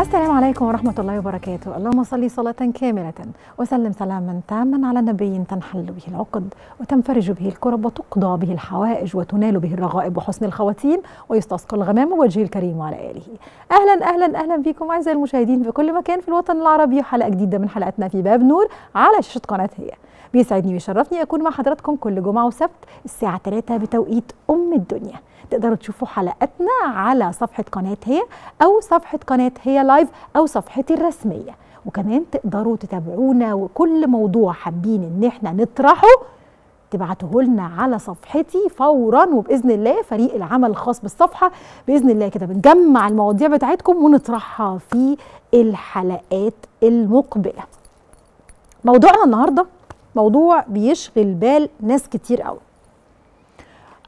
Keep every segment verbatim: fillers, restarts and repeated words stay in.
السلام عليكم ورحمة الله وبركاته. اللهم صل صلاة كاملة وسلم سلاما تاما على نبي تنحل به العقد وتنفرج به الكرب وتقضى به الحوائج وتنال به الرغائب وحسن الخواتيم ويستسقى الغمام ووجه الكريم وعلى آله. أهلا أهلا أهلا بكم أعزائي المشاهدين في كل مكان في الوطن العربي، حلقة جديدة من حلقتنا في باب نور على شاشة قناة هي. بيسعدني ويشرفني أكون مع حضراتكم كل جمعة وسبت الساعة ثلاثة بتوقيت أم الدنيا. تقدروا تشوفوا حلقاتنا على صفحة قناة هي أو صفحة قناة هي لايف أو صفحتي الرسمية، وكمان تقدروا تتابعونا، وكل موضوع حابين إن احنا نطرحه تبعتوه لنا على صفحتي فورا، وبإذن الله فريق العمل الخاص بالصفحة بإذن الله كده بنجمع المواضيع بتاعتكم ونطرحها في الحلقات المقبلة. موضوعنا النهاردة موضوع بيشغل بال ناس كتير قوي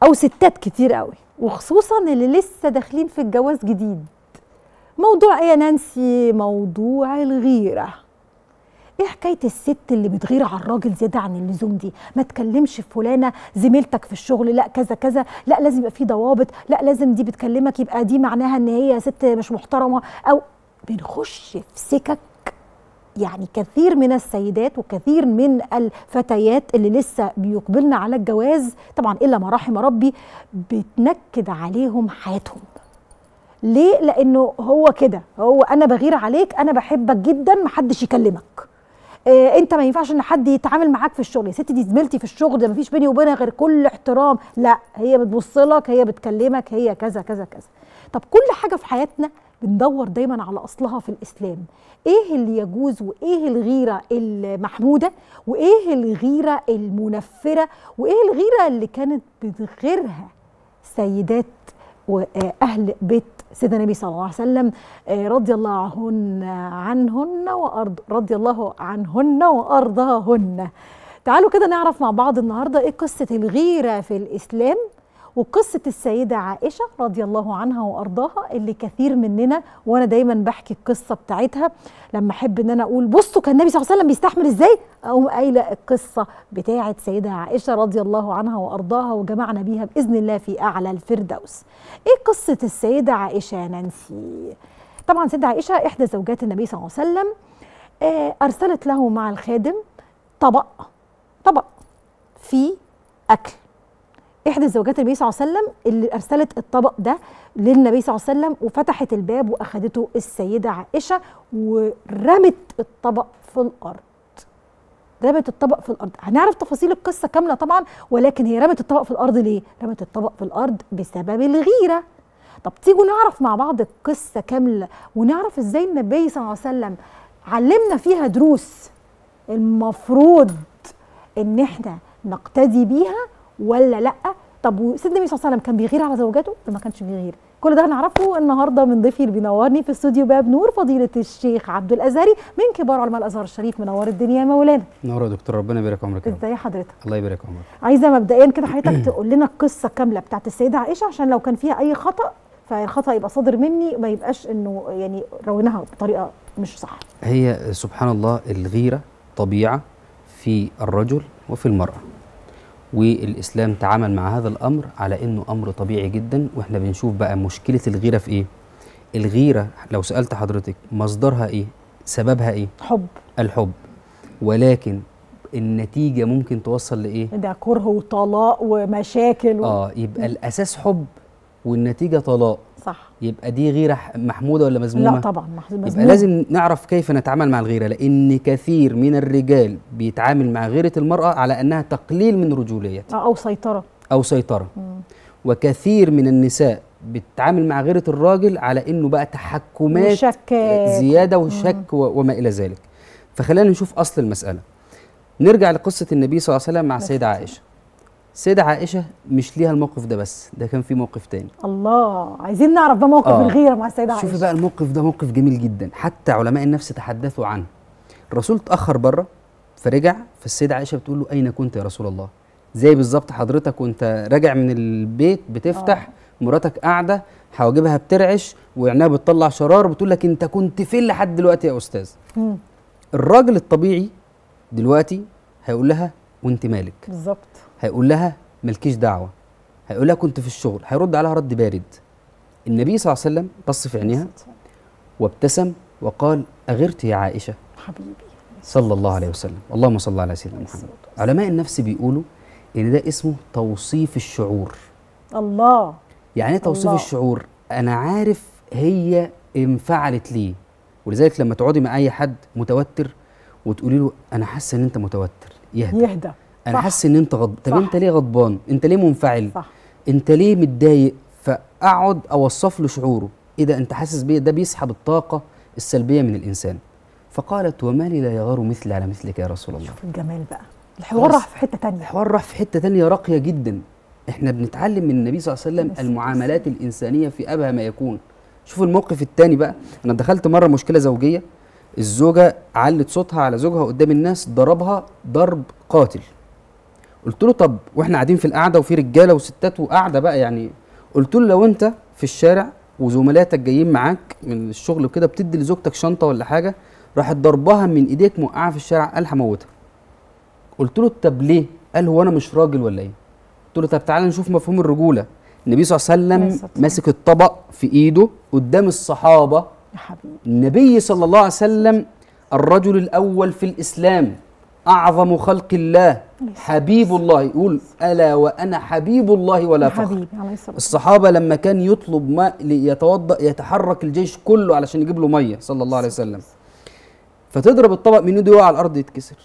أو ستات كتير قوي، وخصوصا اللي لسه داخلين في الجواز جديد. موضوع ايه يا نانسي؟ موضوع الغيرة. ايه حكاية الست اللي بتغير على الراجل زيادة عن اللزوم دي؟ ما تكلمش فلانة زميلتك في الشغل، لا كذا كذا، لا لازم يبقى في ضوابط، لا لازم دي بتكلمك يبقى دي معناها ان هي ست مش محترمة. او بنخش في سكك يعني كثير من السيدات وكثير من الفتيات اللي لسه بيقبلنا على الجواز، طبعا إلا ما رحم ربي، بتنكد عليهم حياتهم. ليه؟ لأنه هو كده، هو أنا بغير عليك، أنا بحبك جدا، محدش يكلمك، إيه أنت ما ينفعش إن حد يتعامل معاك في الشغل، يا ستي دي زميلتي في الشغل، ده ما فيش بيني وبينها غير كل احترام، لا هي بتبصلك، هي بتكلمك، هي كذا كذا كذا. طب كل حاجة في حياتنا بندور دايما على اصلها في الاسلام، ايه اللي يجوز وايه الغيره المحموده وايه الغيره المنفره وايه الغيره اللي كانت بتغيرها سيدات واهل بيت سيدنا النبي صلى الله عليه وسلم رضي الله عنهن وارض رضي الله عنهن وارضاهن. تعالوا كده نعرف مع بعض النهارده ايه قصه الغيره في الاسلام، وقصة السيدة عائشة رضي الله عنها وأرضاها اللي كثير مننا وأنا دايما بحكي القصة بتاعتها لما أحب إن أنا أقول بصوا كان النبي صلى الله عليه وسلم بيستحمل إزاي، أقوم قايلة القصة بتاعة سيدة عائشة رضي الله عنها وأرضاها، وجمعنا بيها بإذن الله في أعلى الفردوس. إيه قصة السيدة عائشة يا نانسي؟ طبعا سيدة عائشة إحدى زوجات النبي صلى الله عليه وسلم أرسلت له مع الخادم طبق طبق فيه أكل. إحدى زوجات النبي صلى الله عليه وسلم اللي أرسلت الطبق ده للنبي صلى الله عليه وسلم، وفتحت الباب وأخدته السيدة عائشة ورمت الطبق في الأرض. رمت الطبق في الأرض، هنعرف تفاصيل القصة كاملة طبعًا، ولكن هي رمت الطبق في الأرض ليه؟ رمت الطبق في الأرض بسبب الغيرة. طب تيجوا نعرف مع بعض القصة كاملة ونعرف إزاي النبي صلى الله عليه وسلم علمنا فيها دروس المفروض إن إحنا نقتدي بيها ولا لأ؟ طب وسيدنا النبي صلى الله عليه وسلم كان بيغير على زوجاته؟ ما كانش بيغير. كل ده هنعرفه النهارده من ضيفي اللي بينورني في استوديو باب نور فضيلة الشيخ عبد الازهري من كبار علماء الازهر الشريف. منور الدنيا يا مولانا. منور يا دكتور، ربنا يبارك عمرك. ازاي حضرتك؟ الله يبارك عمرك. عايزه مبدئيا كده حضرتك تقول لنا القصه كامله بتاعت السيده عائشه، عشان لو كان فيها اي خطا فالخطا يبقى صادر مني، ما يبقاش انه يعني رويناها بطريقه مش صح. هي سبحان الله الغيره طبيعه في الرجل وفي المراه، والاسلام تعامل مع هذا الامر على انه امر طبيعي جدا. واحنا بنشوف بقى مشكله الغيره في ايه. الغيره لو سالت حضرتك مصدرها ايه، سببها ايه؟ حب. الحب، ولكن النتيجه ممكن توصل لايه؟ ده كره وطلاق ومشاكل و... اه يبقى الاساس حب والنتيجه طلاق، صح؟ يبقى دي غيره محموده ولا مذمومه؟ لا طبعا مذمومه. يبقى لازم نعرف كيف نتعامل مع الغيره، لان كثير من الرجال بيتعامل مع غيره المراه على انها تقليل من رجوليتها او سيطره او سيطره مم. وكثير من النساء بتتعامل مع غيره الراجل على انه بقى تحكمات وشكات زياده وشك مم. وما الى ذلك. فخلينا نشوف اصل المساله. نرجع لقصه النبي صلى الله عليه وسلم مع السيده عائشه. السيدة عائشة مش ليها الموقف ده بس، ده كان في موقف تاني. الله، عايزين نعرف بقى موقف آه. الغيرة مع السيدة عائشة. شوفي بقى الموقف ده، موقف جميل جدا حتى علماء النفس تحدثوا عنه. الرسول اتأخر بره فرجع، فالسيدة عائشة بتقول له أين كنت يا رسول الله؟ زي بالظبط حضرتك وأنت راجع من البيت بتفتح آه. مراتك قاعدة حواجبها بترعش وعينها بتطلع شرار، بتقول لك أنت كنت فين لحد دلوقتي يا أستاذ؟ مم. الراجل الطبيعي دلوقتي هيقول لها وأنت مالك؟ بالظبط. هيقول لها مالكيش دعوه، هيقول لها كنت في الشغل، هيرد عليها رد بارد. النبي صلى الله عليه وسلم بص في عينيها وابتسم وقال: أغرت يا عائشة حبيبي صلى الله عليه وسلم. اللهم صل على سيدنا محمد. علماء النفس بيقولوا إن ده اسمه توصيف الشعور. الله. يعني توصيف الله. الشعور أنا عارف هي انفعلت ليه، ولذلك لما تقعدي مع أي حد متوتر وتقولي له أنا حاسة إن أنت متوتر، يهدى يهدى. أنا حاسة إن أنت غضب، طب أنت ليه غضبان؟ أنت ليه منفعل؟ صح. أنت ليه متضايق؟ فأقعد أوصف له شعوره. إيه ده أنت حاسس بيه؟ ده بيسحب الطاقة السلبية من الإنسان. فقالت: وما لي لا يغار مثلي على مثلك يا رسول الله. شوف الجمال بقى، الحوار راح في حتة تانية. الحوار راح في حتة تانية راقية جدا. احنا بنتعلم من النبي صلى الله عليه وسلم المعاملات الإنسانية في أبهى ما يكون. شوف الموقف التاني بقى، أنا دخلت مرة مشكلة زوجية، الزوجة علت صوتها على زوجها قدام الناس، ضربها ضرب قاتل. قلت له: طب واحنا قاعدين في القعدة وفي رجالة وستات وقاعدة بقى، يعني قلت له لو أنت في الشارع وزملاتك جايين معاك من الشغل وكده بتدي لزوجتك شنطة ولا حاجة، راحت ضربها من ايديك موقعها في الشارع، قال هموتها. قلت له: طب ليه؟ قال: هو انا مش راجل ولا ايه؟ قلت له: طب تعالى نشوف مفهوم الرجوله. النبي صلى الله عليه وسلم ماسك الطبق في ايده قدام الصحابه يا حبيبي. النبي صلى الله عليه وسلم الرجل الاول في الاسلام، اعظم خلق الله، حبيب الله، يقول: الا وانا حبيب الله ولا فخر. الصحابه لما كان يطلب ماء ليتوضا يتحرك الجيش كله علشان يجيب له ميه صلى الله عليه وسلم، فتضرب الطبق من ايده يقع على الارض يتكسر.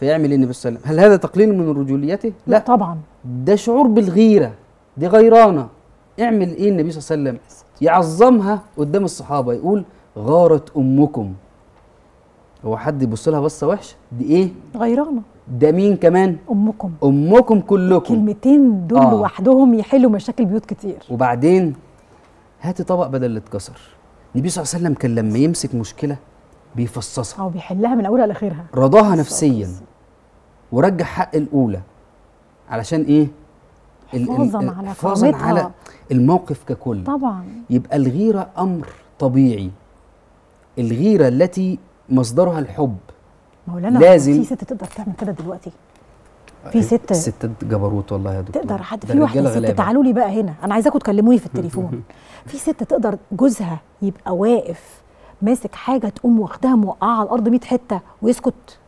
فيعمل النبي صلى الله عليه وسلم. هل هذا تقليل من رجوليته؟ لا طبعا، ده شعور بالغيره، دي غيرانه. اعمل ايه النبي صلى الله عليه وسلم؟ يعظمها قدام الصحابه، يقول: غارت امكم. هو حد يبص لها بصه وحشه؟ دي ايه؟ غيرانه. ده مين كمان؟ امكم. امكم كلكم. الكلمتين دول آه. لوحدهم يحلوا مشاكل بيوت كتير. وبعدين هاتي طبق بدل اللي اتكسر. النبي صلى الله عليه وسلم كان لما يمسك مشكله بيفصصها او بيحلها من اولها لاخرها، رضاها نفسيا ورجع حق الاولى. علشان ايه؟ حفاظا على حفاظا على الموقف ككل. طبعا. يبقى الغيره امر طبيعي، الغيره التي مصدرها الحب. مولانا لازم في ست تقدر تعمل كده دلوقتي، في ست ستات جبروت والله يا دكتور، تقدر حد في واحده ست، تعالوا لي بقى هنا، انا عايزاكم تكلموني في التليفون. في ست تقدر جوزها يبقى واقف ماسك حاجه تقوم واخدها موقعها على الارض مية حته ويسكت؟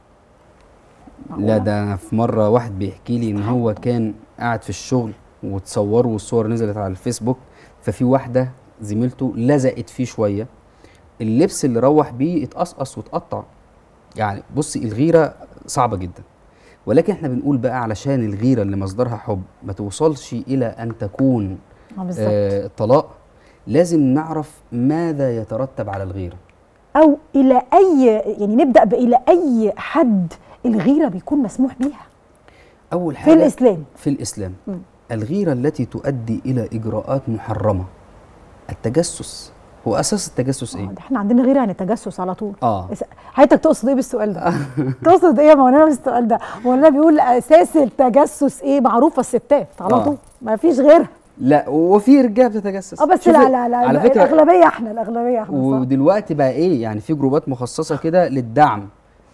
لا، ده انا في مره واحد بيحكي لي ان هو كان قاعد في الشغل وتصوروا والصور نزلت على الفيسبوك، ففي واحده زميلته لزقت فيه شويه، اللبس اللي روح بيه اتقصقص واتقطع. يعني بصي، الغيره صعبه جدا، ولكن احنا بنقول بقى علشان الغيره اللي مصدرها حب ما توصلش الى ان تكون آه طلاق، لازم نعرف ماذا يترتب على الغيرة، أو إلى أي، يعني نبدأ بإلى أي حد الغيرة بيكون مسموح بيها. أول حاجة في الإسلام، في الإسلام م. الغيرة التي تؤدي إلى إجراءات محرمة. التجسس هو أساس التجسس. إيه؟ إحنا عندنا غيرة عن التجسس على طول. آه حياتك تقصد إيه بالسؤال ده؟ تقصد إيه يا مولانا بالسؤال ده؟ مولانا بيقول أساس التجسس إيه؟ معروفة الستات على آه. طول، ما فيش غيرها. لا، وفي رجاله بتتجسس اه بس لا لا لا على فكره الاغلبيه احنا الاغلبيه احنا ودلوقتي بقى ايه، يعني في جروبات مخصصه كده للدعم،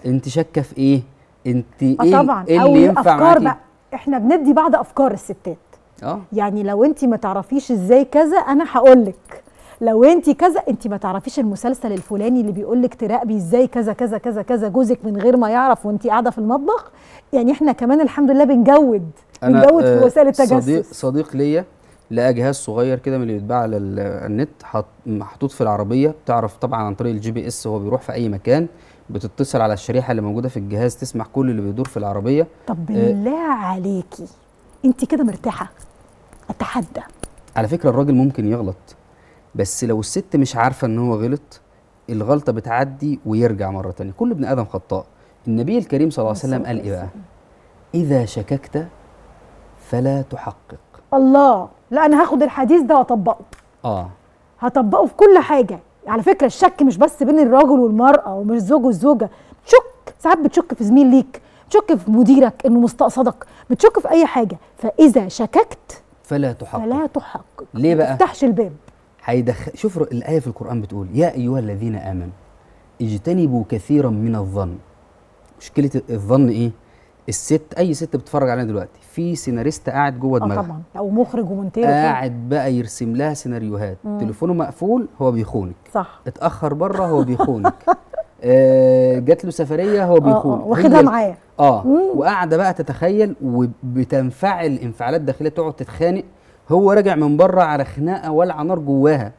انت شاكه في ايه، انت ايه طبعا إيه اللي ينفع معاكي بقى. احنا بندي بعض افكار الستات اه يعني لو انت ما تعرفيش ازاي كذا انا هقول لك، لو انت كذا، انت ما تعرفيش المسلسل الفلاني اللي بيقول لك تراقبي ازاي كذا كذا كذا كذا جوزك من غير ما يعرف وانت قاعده في المطبخ. يعني احنا كمان الحمد لله بنجود بنجود في وسائل التجسس. صديق صديق ليا لقى جهاز صغير كده من اللي بيتباع على النت، محطوط في العربيه، بتعرف طبعا عن طريق الجي بي اس هو بيروح في اي مكان، بتتصل على الشريحه اللي موجوده في الجهاز تسمع كل اللي بيدور في العربيه. طب بالله آه عليكي انت كده مرتاحه؟ اتحدى. على فكره الراجل ممكن يغلط، بس لو الست مش عارفه ان هو غلط، الغلطه بتعدي ويرجع مره ثانيه، كل ابن ادم خطاء. النبي الكريم صلى الله عليه وسلم قال ايه بقى؟ اذا شككت فلا تحقق. الله، لا انا هاخد الحديث ده واطبقه. اه هطبقه في كل حاجه. على فكره الشك مش بس بين الراجل والمراه ومش الزوج والزوجه، تشك ساعات، بتشك في زميل ليك، بتشك في مديرك انه مستقصدك، بتشك في اي حاجه. فاذا شككت فلا تحقق. فلا تحقق ليه بقى؟ ما تفتحش الباب هيدخل. شوف الايه في القران بتقول: يا ايها الذين امنوا اجتنبوا كثيرا من الظن. مشكله الظن ايه؟ الست اي ست بتتفرج علينا دلوقتي في سيناريست قاعد جوه دماغها، اه طبعا، او مخرج ومونتير قاعد بقى يرسم لها سيناريوهات. مم. تليفونه مقفول هو بيخونك، صح، اتاخر بره هو بيخونك، آه جات له سفريه هو بيخونك، واخدها معاه، اه وقاعده بقى تتخيل وبتنفعل انفعالات داخليه، تقعد تتخانق، هو راجع من بره على خناقه ولع نار جواها،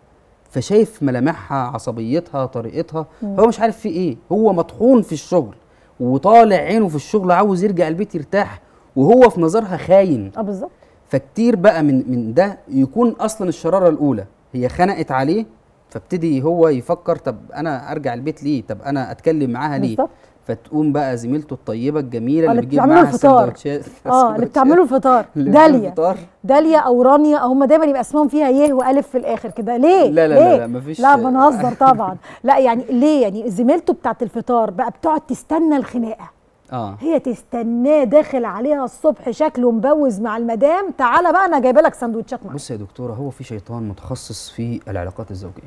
فشايف ملامحها عصبيتها طريقتها. مم. هو مش عارف في ايه، هو مطحون في الشغل وطالع عينه في الشغل، عاوز يرجع البيت يرتاح، وهو في نظرها خاين. اه بالظبط. فكتير بقى من من ده يكون اصلا الشراره الاولى، هي خنقت عليه فابتدي هو يفكر طب انا ارجع البيت ليه؟ طب انا اتكلم معاها ليه؟ بالظبط. فتقوم بقى زميلته الطيبه الجميله اللي بتجيب معاها سندوتشات، اه اللي بتعمله الفطار، داليا داليا او رانيا، هم دايما يبقى اسمهم فيها يه والف في الاخر كده، ليه؟ لا لا ليه؟ لا, لا مفيش، لا بنهزر طبعا. لا يعني ليه يعني زميلته بتاعه الفطار بقى بتقعد تستنى الخناقه، اه هي تستناه داخل عليها الصبح شكله مبوز مع المدام، تعالى بقى انا جايبه لك سندوتشات معاك. بص يا دكتوره، هو في شيطان متخصص في العلاقات الزوجيه،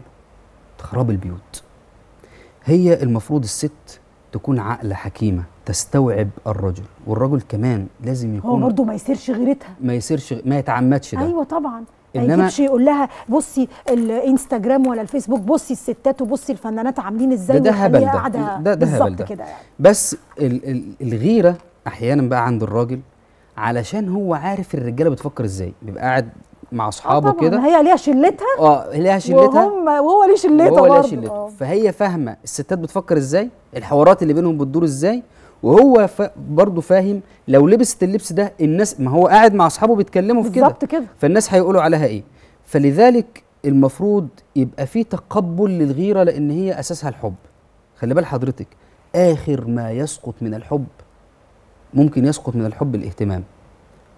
خراب البيوت. هي المفروض الست تكون عقلة حكيمة تستوعب الرجل، والرجل كمان لازم يكون هو برضه ما يسيرش غيرتها، ما يسيرش ما يتعمدش ده. ايوه طبعا، ما يجيبش يقول لها بصي الانستجرام ولا الفيسبوك، بصي الستات وبصي الفنانات عاملين ازاي، ده هبل، ده ده ده هبل ده. يعني. بس ال ال الغيرة احيانا بقى عند الراجل، علشان هو عارف الرجالة بتفكر ازاي، بيبقى قاعد مع اصحابه كده، طبعا هي ليها شلتها، اه ليها شلتها، وهم وهو ليه شلته برضه، وهو ليه شلته، فهي فاهمه الستات بتفكر ازاي، الحوارات اللي بينهم بتدور ازاي، وهو ف... برضه فاهم لو لبست اللبس ده الناس، ما هو قاعد مع اصحابه بيتكلموا في كده بالظبط كده، فالناس هيقولوا عليها ايه. فلذلك المفروض يبقى في تقبل للغيره، لان هي اساسها الحب. خلي بال حضرتك، اخر ما يسقط من الحب، ممكن يسقط من الحب الاهتمام،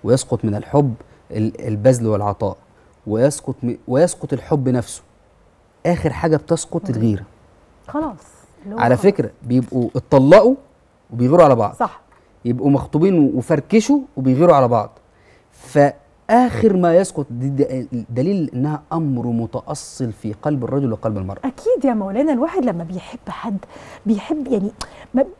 ويسقط من الحب البذل والعطاء، ويسقط ويسقط الحب نفسه. اخر حاجه بتسقط الغيره، خلاص. على خلاص. فكره بيبقوا اتطلقوا وبيغيروا على بعض، صح، يبقوا مخطوبين وفركشوا وبيغيروا على بعض، فاخر ما يسقط دليل انها امر متاصل في قلب الرجل وقلب المراه. اكيد يا مولانا، الواحد لما بيحب حد بيحب يعني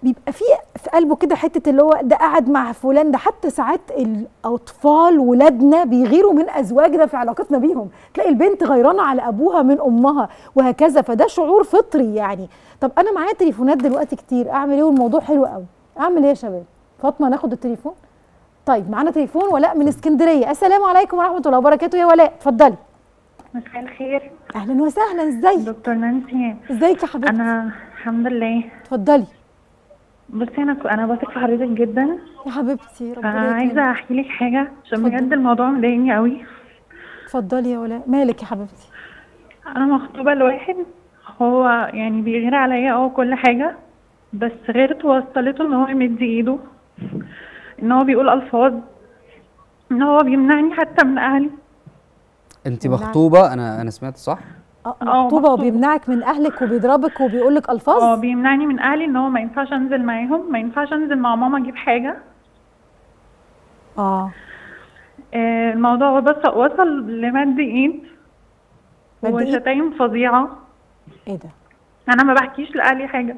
بيبقى في في قلبه كده حته اللي هو ده قاعد مع فلان ده. حتى ساعات الاطفال ولادنا بيغيروا من ازواجنا في علاقتنا بيهم، تلاقي البنت غيرانه على ابوها من امها وهكذا، فده شعور فطري يعني. طب انا معايا تليفونات دلوقتي كتير، اعمل ايه؟ والموضوع حلو قوي، اعمل ايه يا شباب؟ فاطمه ناخد التليفون؟ طيب معانا تليفون ولاء من اسكندريه. السلام عليكم ورحمه الله وبركاته يا ولاء، اتفضلي. مساء الخير. اهلا وسهلا، ازيك دكتور نانسي؟ ازيك يا حبيبتي؟ انا الحمد لله. اتفضلي. بصي انا انا بثق في حضرتك جدا يا حبيبتي، ربنا يكرمك. انا عايزه احكي لك حاجه عشان بجد الموضوع مضايقني قوي. اتفضلي يا ولاء، مالك يا حبيبتي؟ انا مخطوبه لواحد، هو يعني بيغير عليا اه كل حاجه، بس غيرته وصلته ان هو يمدي ايده، ان هو بيقول الفاظ، ان هو بيمنعني حتى من اهلي. انت مخطوبه؟ انا انا سمعت صح؟ اه مخطوبه وبيمنعك من اهلك وبيضربك وبيقول لك الفاظ؟ اه بيمنعني من اهلي، ان هو ما ينفعش انزل معاهم، ما ينفعش انزل مع ماما اجيب حاجه. اه الموضوع بس وصل لمد ايد وشتايم فظيعه. ايه ده؟ انا ما بحكيش لاهلي حاجه،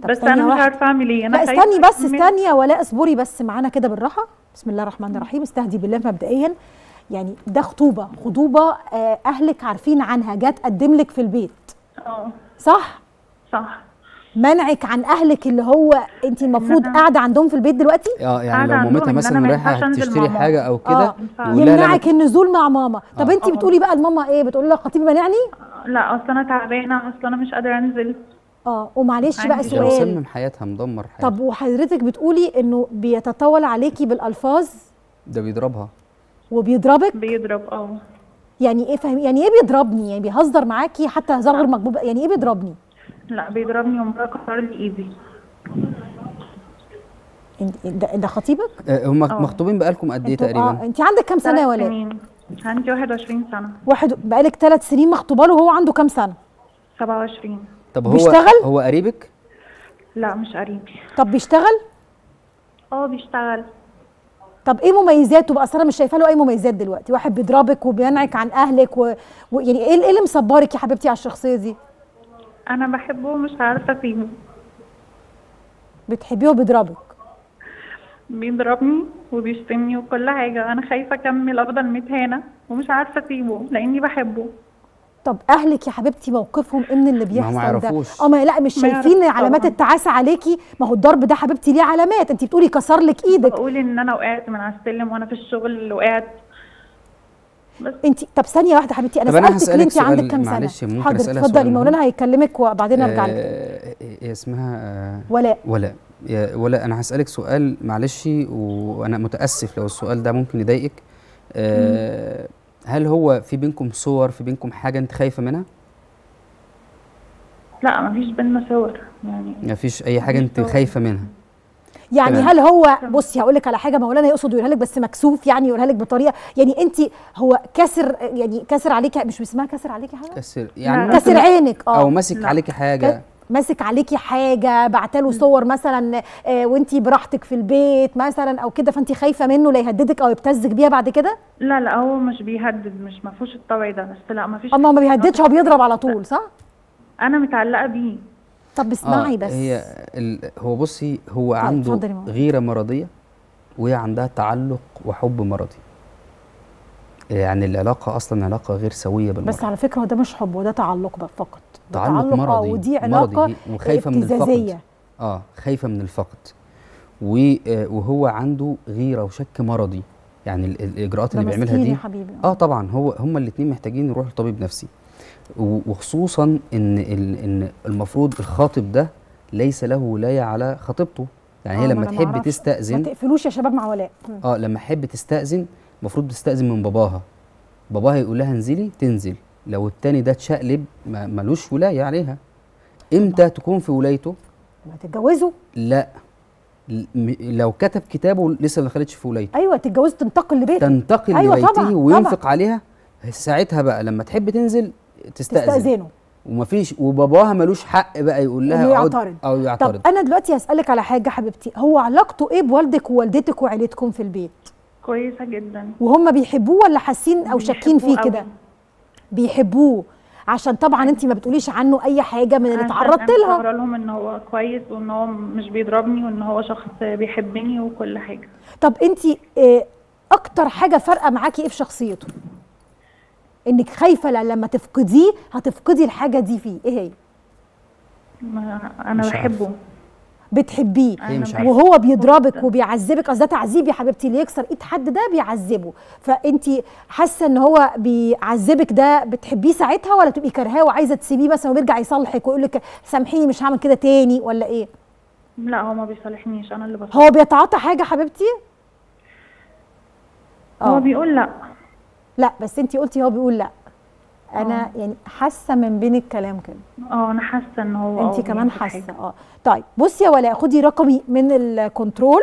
بس انا مش عارفه اعمل ايه. انا استني بس، استني يا ولاء، اصبري بس معانا كده بالراحه. بسم الله الرحمن الرحيم، استهدي بالله مبدئيا. يعني ده خطوبه، خطوبه اهلك عارفين عنها، جات تقدم لك في البيت، اه صح صح. منعك عن اهلك اللي هو انت المفروض قاعده عندهم في البيت دلوقتي، اه يعني لو مامتها مثلا رايحه تشتري حاجه او كده يمنعك النزول مع ماما. طب انت بتقولي بقى لماما ايه؟ بتقولي لها خطيبي منعني، لا اصل انا تعبانه، اصل انا مش قادره انزل. اه ومعلش بقى سؤال، وسمم حياتها، مدمر حياتها. طب وحضرتك بتقولي انه بيتطاول عليكي بالالفاظ، ده بيضربها وبيضربك؟ بيضرب اه. يعني ايه فهم يعني ايه بيضربني؟ يعني بيهزر معاكي حتى هزار غير مقبول؟ يعني ايه بيضربني؟ لا بيضربني ومره كسر لي ايدي. ده ده خطيبك؟ هم مخطوبين بقالكم قد ايه تقريبا؟ اه انت عندك كام سنه يا ولاء؟ عندي واحد وعشرين سنه. واحد بقالك ثلاث سنين مخطوبه له، وهو عنده كام سنه؟ سبعة وعشرين. طب هو بيشتغل؟ هو قريبك؟ لا مش قريبي. طب بيشتغل؟ اه بيشتغل. طب ايه مميزاته بقى؟ اصل انا مش شايفه له اي مميزات دلوقتي، واحد بيضربك وبينعك عن اهلك ويعني و... ايه اللي مصبرك يا حبيبتي على الشخصيه دي؟ انا بحبه ومش عارفه اسيبه. بتحبيه وبيضربك؟ بيضربني وبيشتمني وكل حاجه. انا خايفه اكمل، افضل متهانه ومش عارفه اسيبه لاني بحبه. طب اهلك يا حبيبتي موقفهم ايه من اللي بيحصل ما ده؟ اه ما لا مش شايفين علامات التعاسه عليكي؟ ما هو الضرب ده حبيبتي ليه علامات، انت بتقولي كسر لك ايدك. بقول ان انا وقعت من على السلم وانا في الشغل، وقعت بس. انت طب ثانيه واحده حبيبتي، انا سالتك ليه انت عندك كام سنه؟ حاضر اتفضلي مولانا هيكلمك وبعدين ارجع لك. هي اسمها ولاء. ولاء ولاء انا هسالك سؤال معلش، وانا متاسف لو السؤال ده ممكن يضايقك. أه هل هو في بينكم صور، في بينكم حاجه انت خايفه منها؟ لا مفيش بينا صور، يعني مفيش اي حاجه انت خايفه منها. يعني هل هو بصي هقول لك على حاجه مولانا يقصد يقولها لك بس مكسوف، يعني يقولها لك بطريقه يعني انت هو كسر، يعني كسر عليكي، مش اسمها كسر عليكي حاجه؟ كسر يعني كسر عينك اه، او ماسك عليكي حاجه، ماسك عليكي حاجه، بعتاله صور مثلا آه وانتي براحتك في البيت مثلا او كده، فانتي خايفه منه لا يهددك او يبتزك بيها بعد كده؟ لا لا هو مش بيهدد، مش مفهوش الطبع ده، بس لا مفيش. اما هو ما بيهددش، هو بيضرب على طول صح؟ انا متعلقه بيه. طب اسمعي آه بس هي هو بصي هو عنده غيره مرضيه وهي عندها تعلق وحب مرضي، يعني العلاقه اصلا علاقه غير سويه بالمره. بس على فكره ده مش حب، وده تعلق بقى فقط، تعلق مرضي، ودي علاقه وخايفه من الفقد. اه خايفه من الفقد، وهو عنده غيره وشك مرضي، يعني الاجراءات اللي بيعملها دي اه طبعا هو هما الاثنين محتاجين يروحوا لطبيب نفسي، وخصوصا ان ان المفروض الخاطب ده ليس له ولايه على خطيبته، يعني هي لما تحب تستأذن. ما تقفلوش يا شباب مع ولاء. اه لما تحب تستأذن المفروض تستأذن من باباها، باباها يقول لها انزلي تنزل، لو التاني ده اتشقلب ملوش ولايه عليها. امتى تكون في ولايته؟ ما تتجوزوا؟ لا لو كتب كتابه لسه ما دخلتش في ولايته. ايوه تتجوزوا تنتقل لبيته، تنتقل أيوة لبيته وينفق طبعًا. عليها ساعتها بقى لما تحب تنزل تستأذن، تستأذنه ومفيش، وباباها ملوش حق بقى يقول لها يعترض او يعترض. طب انا دلوقتي هسألك على حاجه حبيبتي، هو علاقته ايه بوالدك ووالدتك وعيلتكم في البيت؟ كويسه جدا. وهم بيحبوه ولا حاسين او شاكين فيه كده؟ بيحبوه، عشان طبعا انت ما بتقوليش عنه اي حاجه من اللي اتعرضت لها. انا لهم ان هو كويس وان هو مش بيضربني وان هو شخص بيحبني وكل حاجه. طب انت اه اكتر حاجه فارقه معاكي ايه في شخصيته؟ انك خايفه لما تفقديه هتفقدي الحاجه دي فيه، ايه هي؟ ما انا بحبه. بتحبيه وهو بيضربك وبيعذبك، قصدي ده تعذيب يا حبيبتي، اللي يكسر ايد حد ده بيعذبه، فانت حاسه ان هو بيعذبك ده بتحبيه ساعتها ولا بتبقي كارهاه وعايزه تسيبيه مثلا ويرجع يصالحك ويقول لك سامحيني مش هعمل كده تاني ولا ايه؟ لا هو ما بيصالحنيش، انا اللي بصالحه. هو بيتعاطى حاجه حبيبتي؟ هو بيقول لا. لا بس انت قلتي هو بيقول لا. انا أوه. يعني حاسه من بين الكلام كده اه انا حاسه ان هو انت كمان حاسه اه. طيب بصي يا ولاء خدي رقمي من الكنترول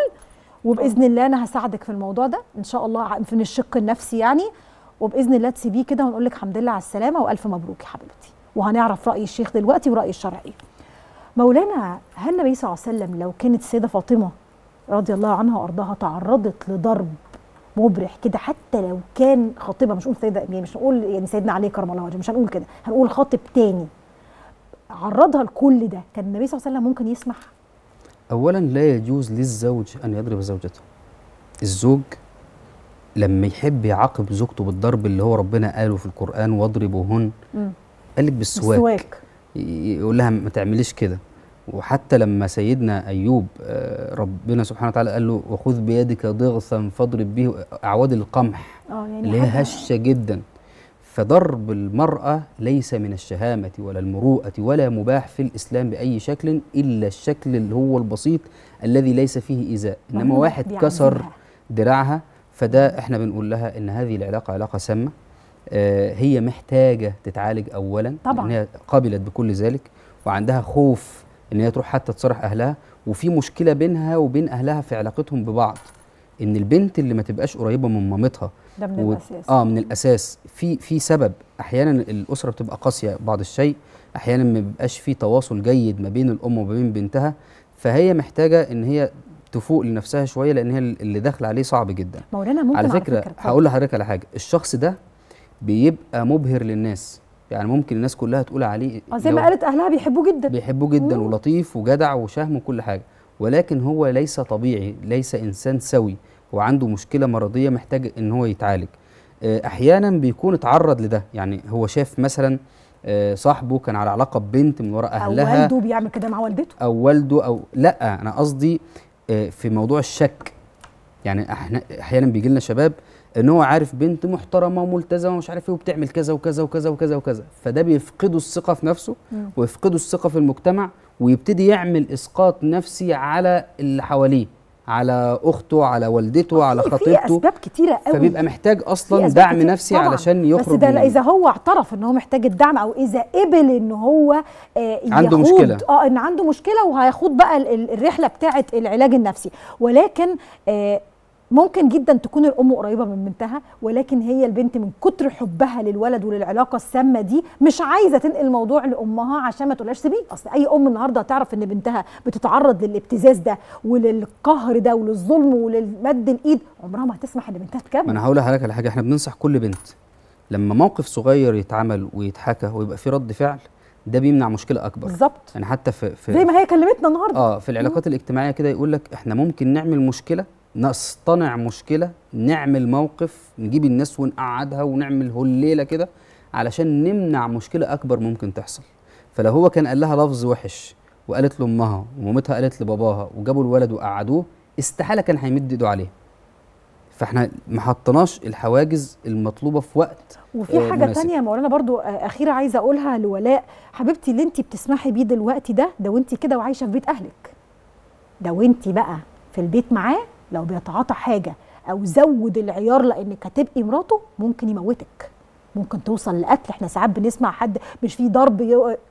وباذن الله انا هساعدك في الموضوع ده ان شاء الله في الشق النفسي يعني، وباذن الله تسيبيه كده ونقول لك الحمد لله على السلامه والف مبروك يا حبيبتي، وهنعرف راي الشيخ دلوقتي وراي الشرع ايه. مولانا هل النبي صلى الله عليه وسلم لو كانت السيده فاطمه رضي الله عنها وارضاها تعرضت لضرب مبرح كده حتى لو كان خطيبها، مش نقول سيدة يعني مش نقول يعني سيدنا علي كرم الله وجهه، مش هنقول كده، هنقول خاطب تاني عرضها لكل ده، كان النبي صلى الله عليه وسلم ممكن يسمح؟ اولا لا يجوز للزوج ان يضرب زوجته. الزوج لما يحب يعاقب زوجته بالضرب اللي هو ربنا قاله في القرآن واضربوهن، قال لك بالسواك، بالسواك. يقول لها ما تعمليش كده. وحتى لما سيدنا أيوب ربنا سبحانه وتعالى قال له وخذ بيدك ضغثا فاضرب به أعواد القمح، يعني اللي هي هشة جدا، فضرب المرأة ليس من الشهامة ولا المروءة ولا مباح في الإسلام بأي شكل إلا الشكل اللي هو البسيط الذي ليس فيه إيذاء، إنما واحد كسر دراعها فده إحنا بنقول لها إن هذه العلاقة علاقة سامة، هي محتاجة تتعالج أولا طبعا لأنها قبلت بكل ذلك وعندها خوف ان هي تروح حتى تصارح اهلها، وفي مشكله بينها وبين اهلها في علاقتهم ببعض، ان البنت اللي ما تبقاش قريبه من مامتها ده من و... الاساس اه من الاساس في في سبب. احيانا الاسره بتبقى قاسيه بعض الشيء، احيانا ما بيبقاش في تواصل جيد ما بين الام وما بين بنتها، فهي محتاجه ان هي تفوق لنفسها شويه لان هي اللي داخله عليه صعب جدا. مولانا ممكن على فكره, على فكرة هقول لحضرتك على حاجه، الشخص ده بيبقى مبهر للناس، يعني ممكن الناس كلها تقول عليه زي ما قالت اهلها بيحبوه جدا، بيحبوه جدا ولطيف وجدع وشهم وكل حاجه، ولكن هو ليس طبيعي، ليس إنسان سوي، وعنده مشكلة مرضية محتاج إن هو يتعالج. أحيانا بيكون اتعرض لده، يعني هو شاف مثلا صاحبه كان على علاقة ببنت من وراء أهلها، أو والده بيعمل كده مع والدته، أو والده، أو لأ، أنا قصدي في موضوع الشك. يعني احنا أحيانا بيجي لنا شباب إن هو عارف بنت محترمة وملتزمة ومش عارف إيه وبتعمل كذا وكذا وكذا وكذا وكذا، فده بيفقدوا الثقة في نفسه ويفقدوا الثقة في المجتمع، ويبتدي يعمل إسقاط نفسي على اللي حواليه، على أخته، على والدته، على خطيبته. في أسباب كتيرة قوي، فبيبقى محتاج أصلا دعم نفسي طبعًا علشان يخرج. بس ده إذا هو اعترف إن هو محتاج الدعم، أو إذا قبل إن هو آه عنده مشكلة، آه إن عنده مشكلة وهيخوض بقى الرحلة بتاعة العلاج النفسي. ولكن آه ممكن جدا تكون الام قريبه من بنتها، ولكن هي البنت من كتر حبها للولد وللعلاقه السامه دي مش عايزه تنقل الموضوع لامها عشان ما تقولهاش سيبيه. اصل اي ام النهارده هتعرف ان بنتها بتتعرض للابتزاز ده وللقهر ده وللظلم وللمد الايد، عمرها ما هتسمح ان بنتها تكمل. ما انا هقول لحضرتك على حاجه، احنا بننصح كل بنت لما موقف صغير يتعمل ويتحكى ويبقى في رد فعل، ده بيمنع مشكله اكبر. بالظبط، يعني حتى في, في زي ما هي كلمتنا النهارده اه في العلاقات مم. الاجتماعيه كده، يقول لك احنا ممكن نعمل مشكله، نصطنع مشكلة، نعمل موقف، نجيب الناس ونقعدها ونعمل هليلة كده علشان نمنع مشكلة أكبر ممكن تحصل. فلو هو كان قال لها لفظ وحش وقالت لأمها ومامتها قالت لباباها وجابوا الولد وقعدوه، استحالة كان هيمد إيده عليه. فاحنا ما حطناش الحواجز المطلوبه في وقت. وفي حاجه مناسب. تانية يا مولانا برضو اخيره عايزه اقولها لولاء حبيبتي، اللي انت بتسمحي بيه دلوقتي ده ده وانت كده وعايشه في بيت اهلك، ده وانت بقى في البيت معاه لو بيتعاطى حاجه او زود العيار لانك هتبقي مراته ممكن يموتك، ممكن توصل لقتل. احنا ساعات بنسمع حد مش فيه ضرب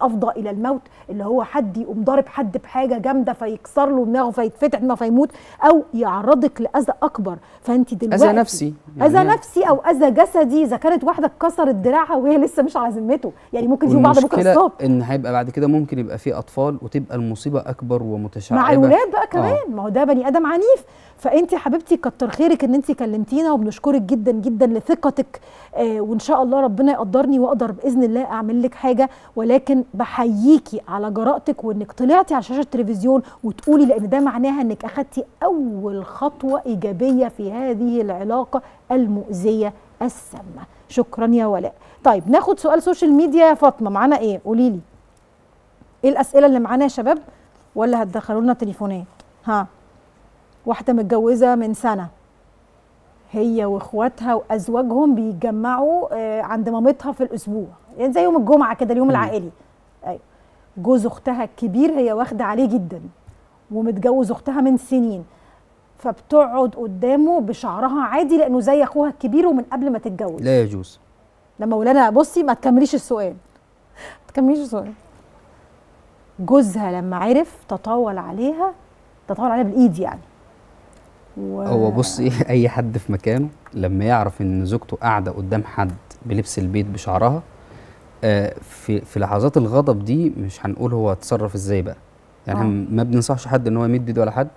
افضى الى الموت، اللي هو حد يقوم ضارب حد بحاجه جامده فيكسر له دماغه فيتفتح دماغه فيموت، او يعرضك لاذى اكبر. فانت دلوقتي اذى نفسي، اذى يعني نفسي او اذى جسدي، اذا كانت واحده اتكسرت دراعها وهي لسه مش على ذمته، يعني ممكن يجيبوا بعض بكره الصبح، ان هيبقى بعد كده ممكن يبقى فيه اطفال وتبقى المصيبه اكبر ومتشعبه مع الولاد بقى كمان. آه. ما هو ده بني ادم عنيف. فانت حبيبتي كتر خيرك ان انت كلمتينا، وبنشكرك جدا جدا لثقتك، آه وان شاء الله ربنا يقدرني واقدر باذن الله اعمل لك حاجه. ولكن بحييكي على جرأتك وانك طلعتي على شاشه التلفزيون وتقولي، لان ده معناها انك اخدتي اول خطوه ايجابيه في هذه العلاقه المؤذيه السامه. شكرا يا ولاء. طيب ناخد سؤال سوشيال ميديا يا فاطمه، معانا ايه؟ قولي لي ايه الاسئله اللي معانا يا شباب، ولا هتدخلوا لنا تليفونات؟ ها، واحده متجوزه من سنه، هي واخواتها وازواجهم بيتجمعوا عند مامتها في الاسبوع، يعني زي يوم الجمعه كده، اليوم العائلي. ايوه، جوز اختها الكبير هي واخده عليه جدا ومتجوز اختها من سنين، فبتقعد قدامه بشعرها عادي لانه زي اخوها الكبير ومن قبل ما تتجوز. لا يجوز. لا مولانا بصي، ما تكمليش السؤال، ما تكمليش السؤال. جوزها لما عرف تطاول عليها، تطاول عليها بالايد يعني. و... هو بصي، اي حد في مكانه لما يعرف ان زوجته قاعده قدام حد بلبس البيت بشعرها، آه في في لحظات الغضب دي مش هنقول هو اتصرف ازاي بقى، يعني آه. ما بننصحش حد ان هو يمد ايده ولا حد،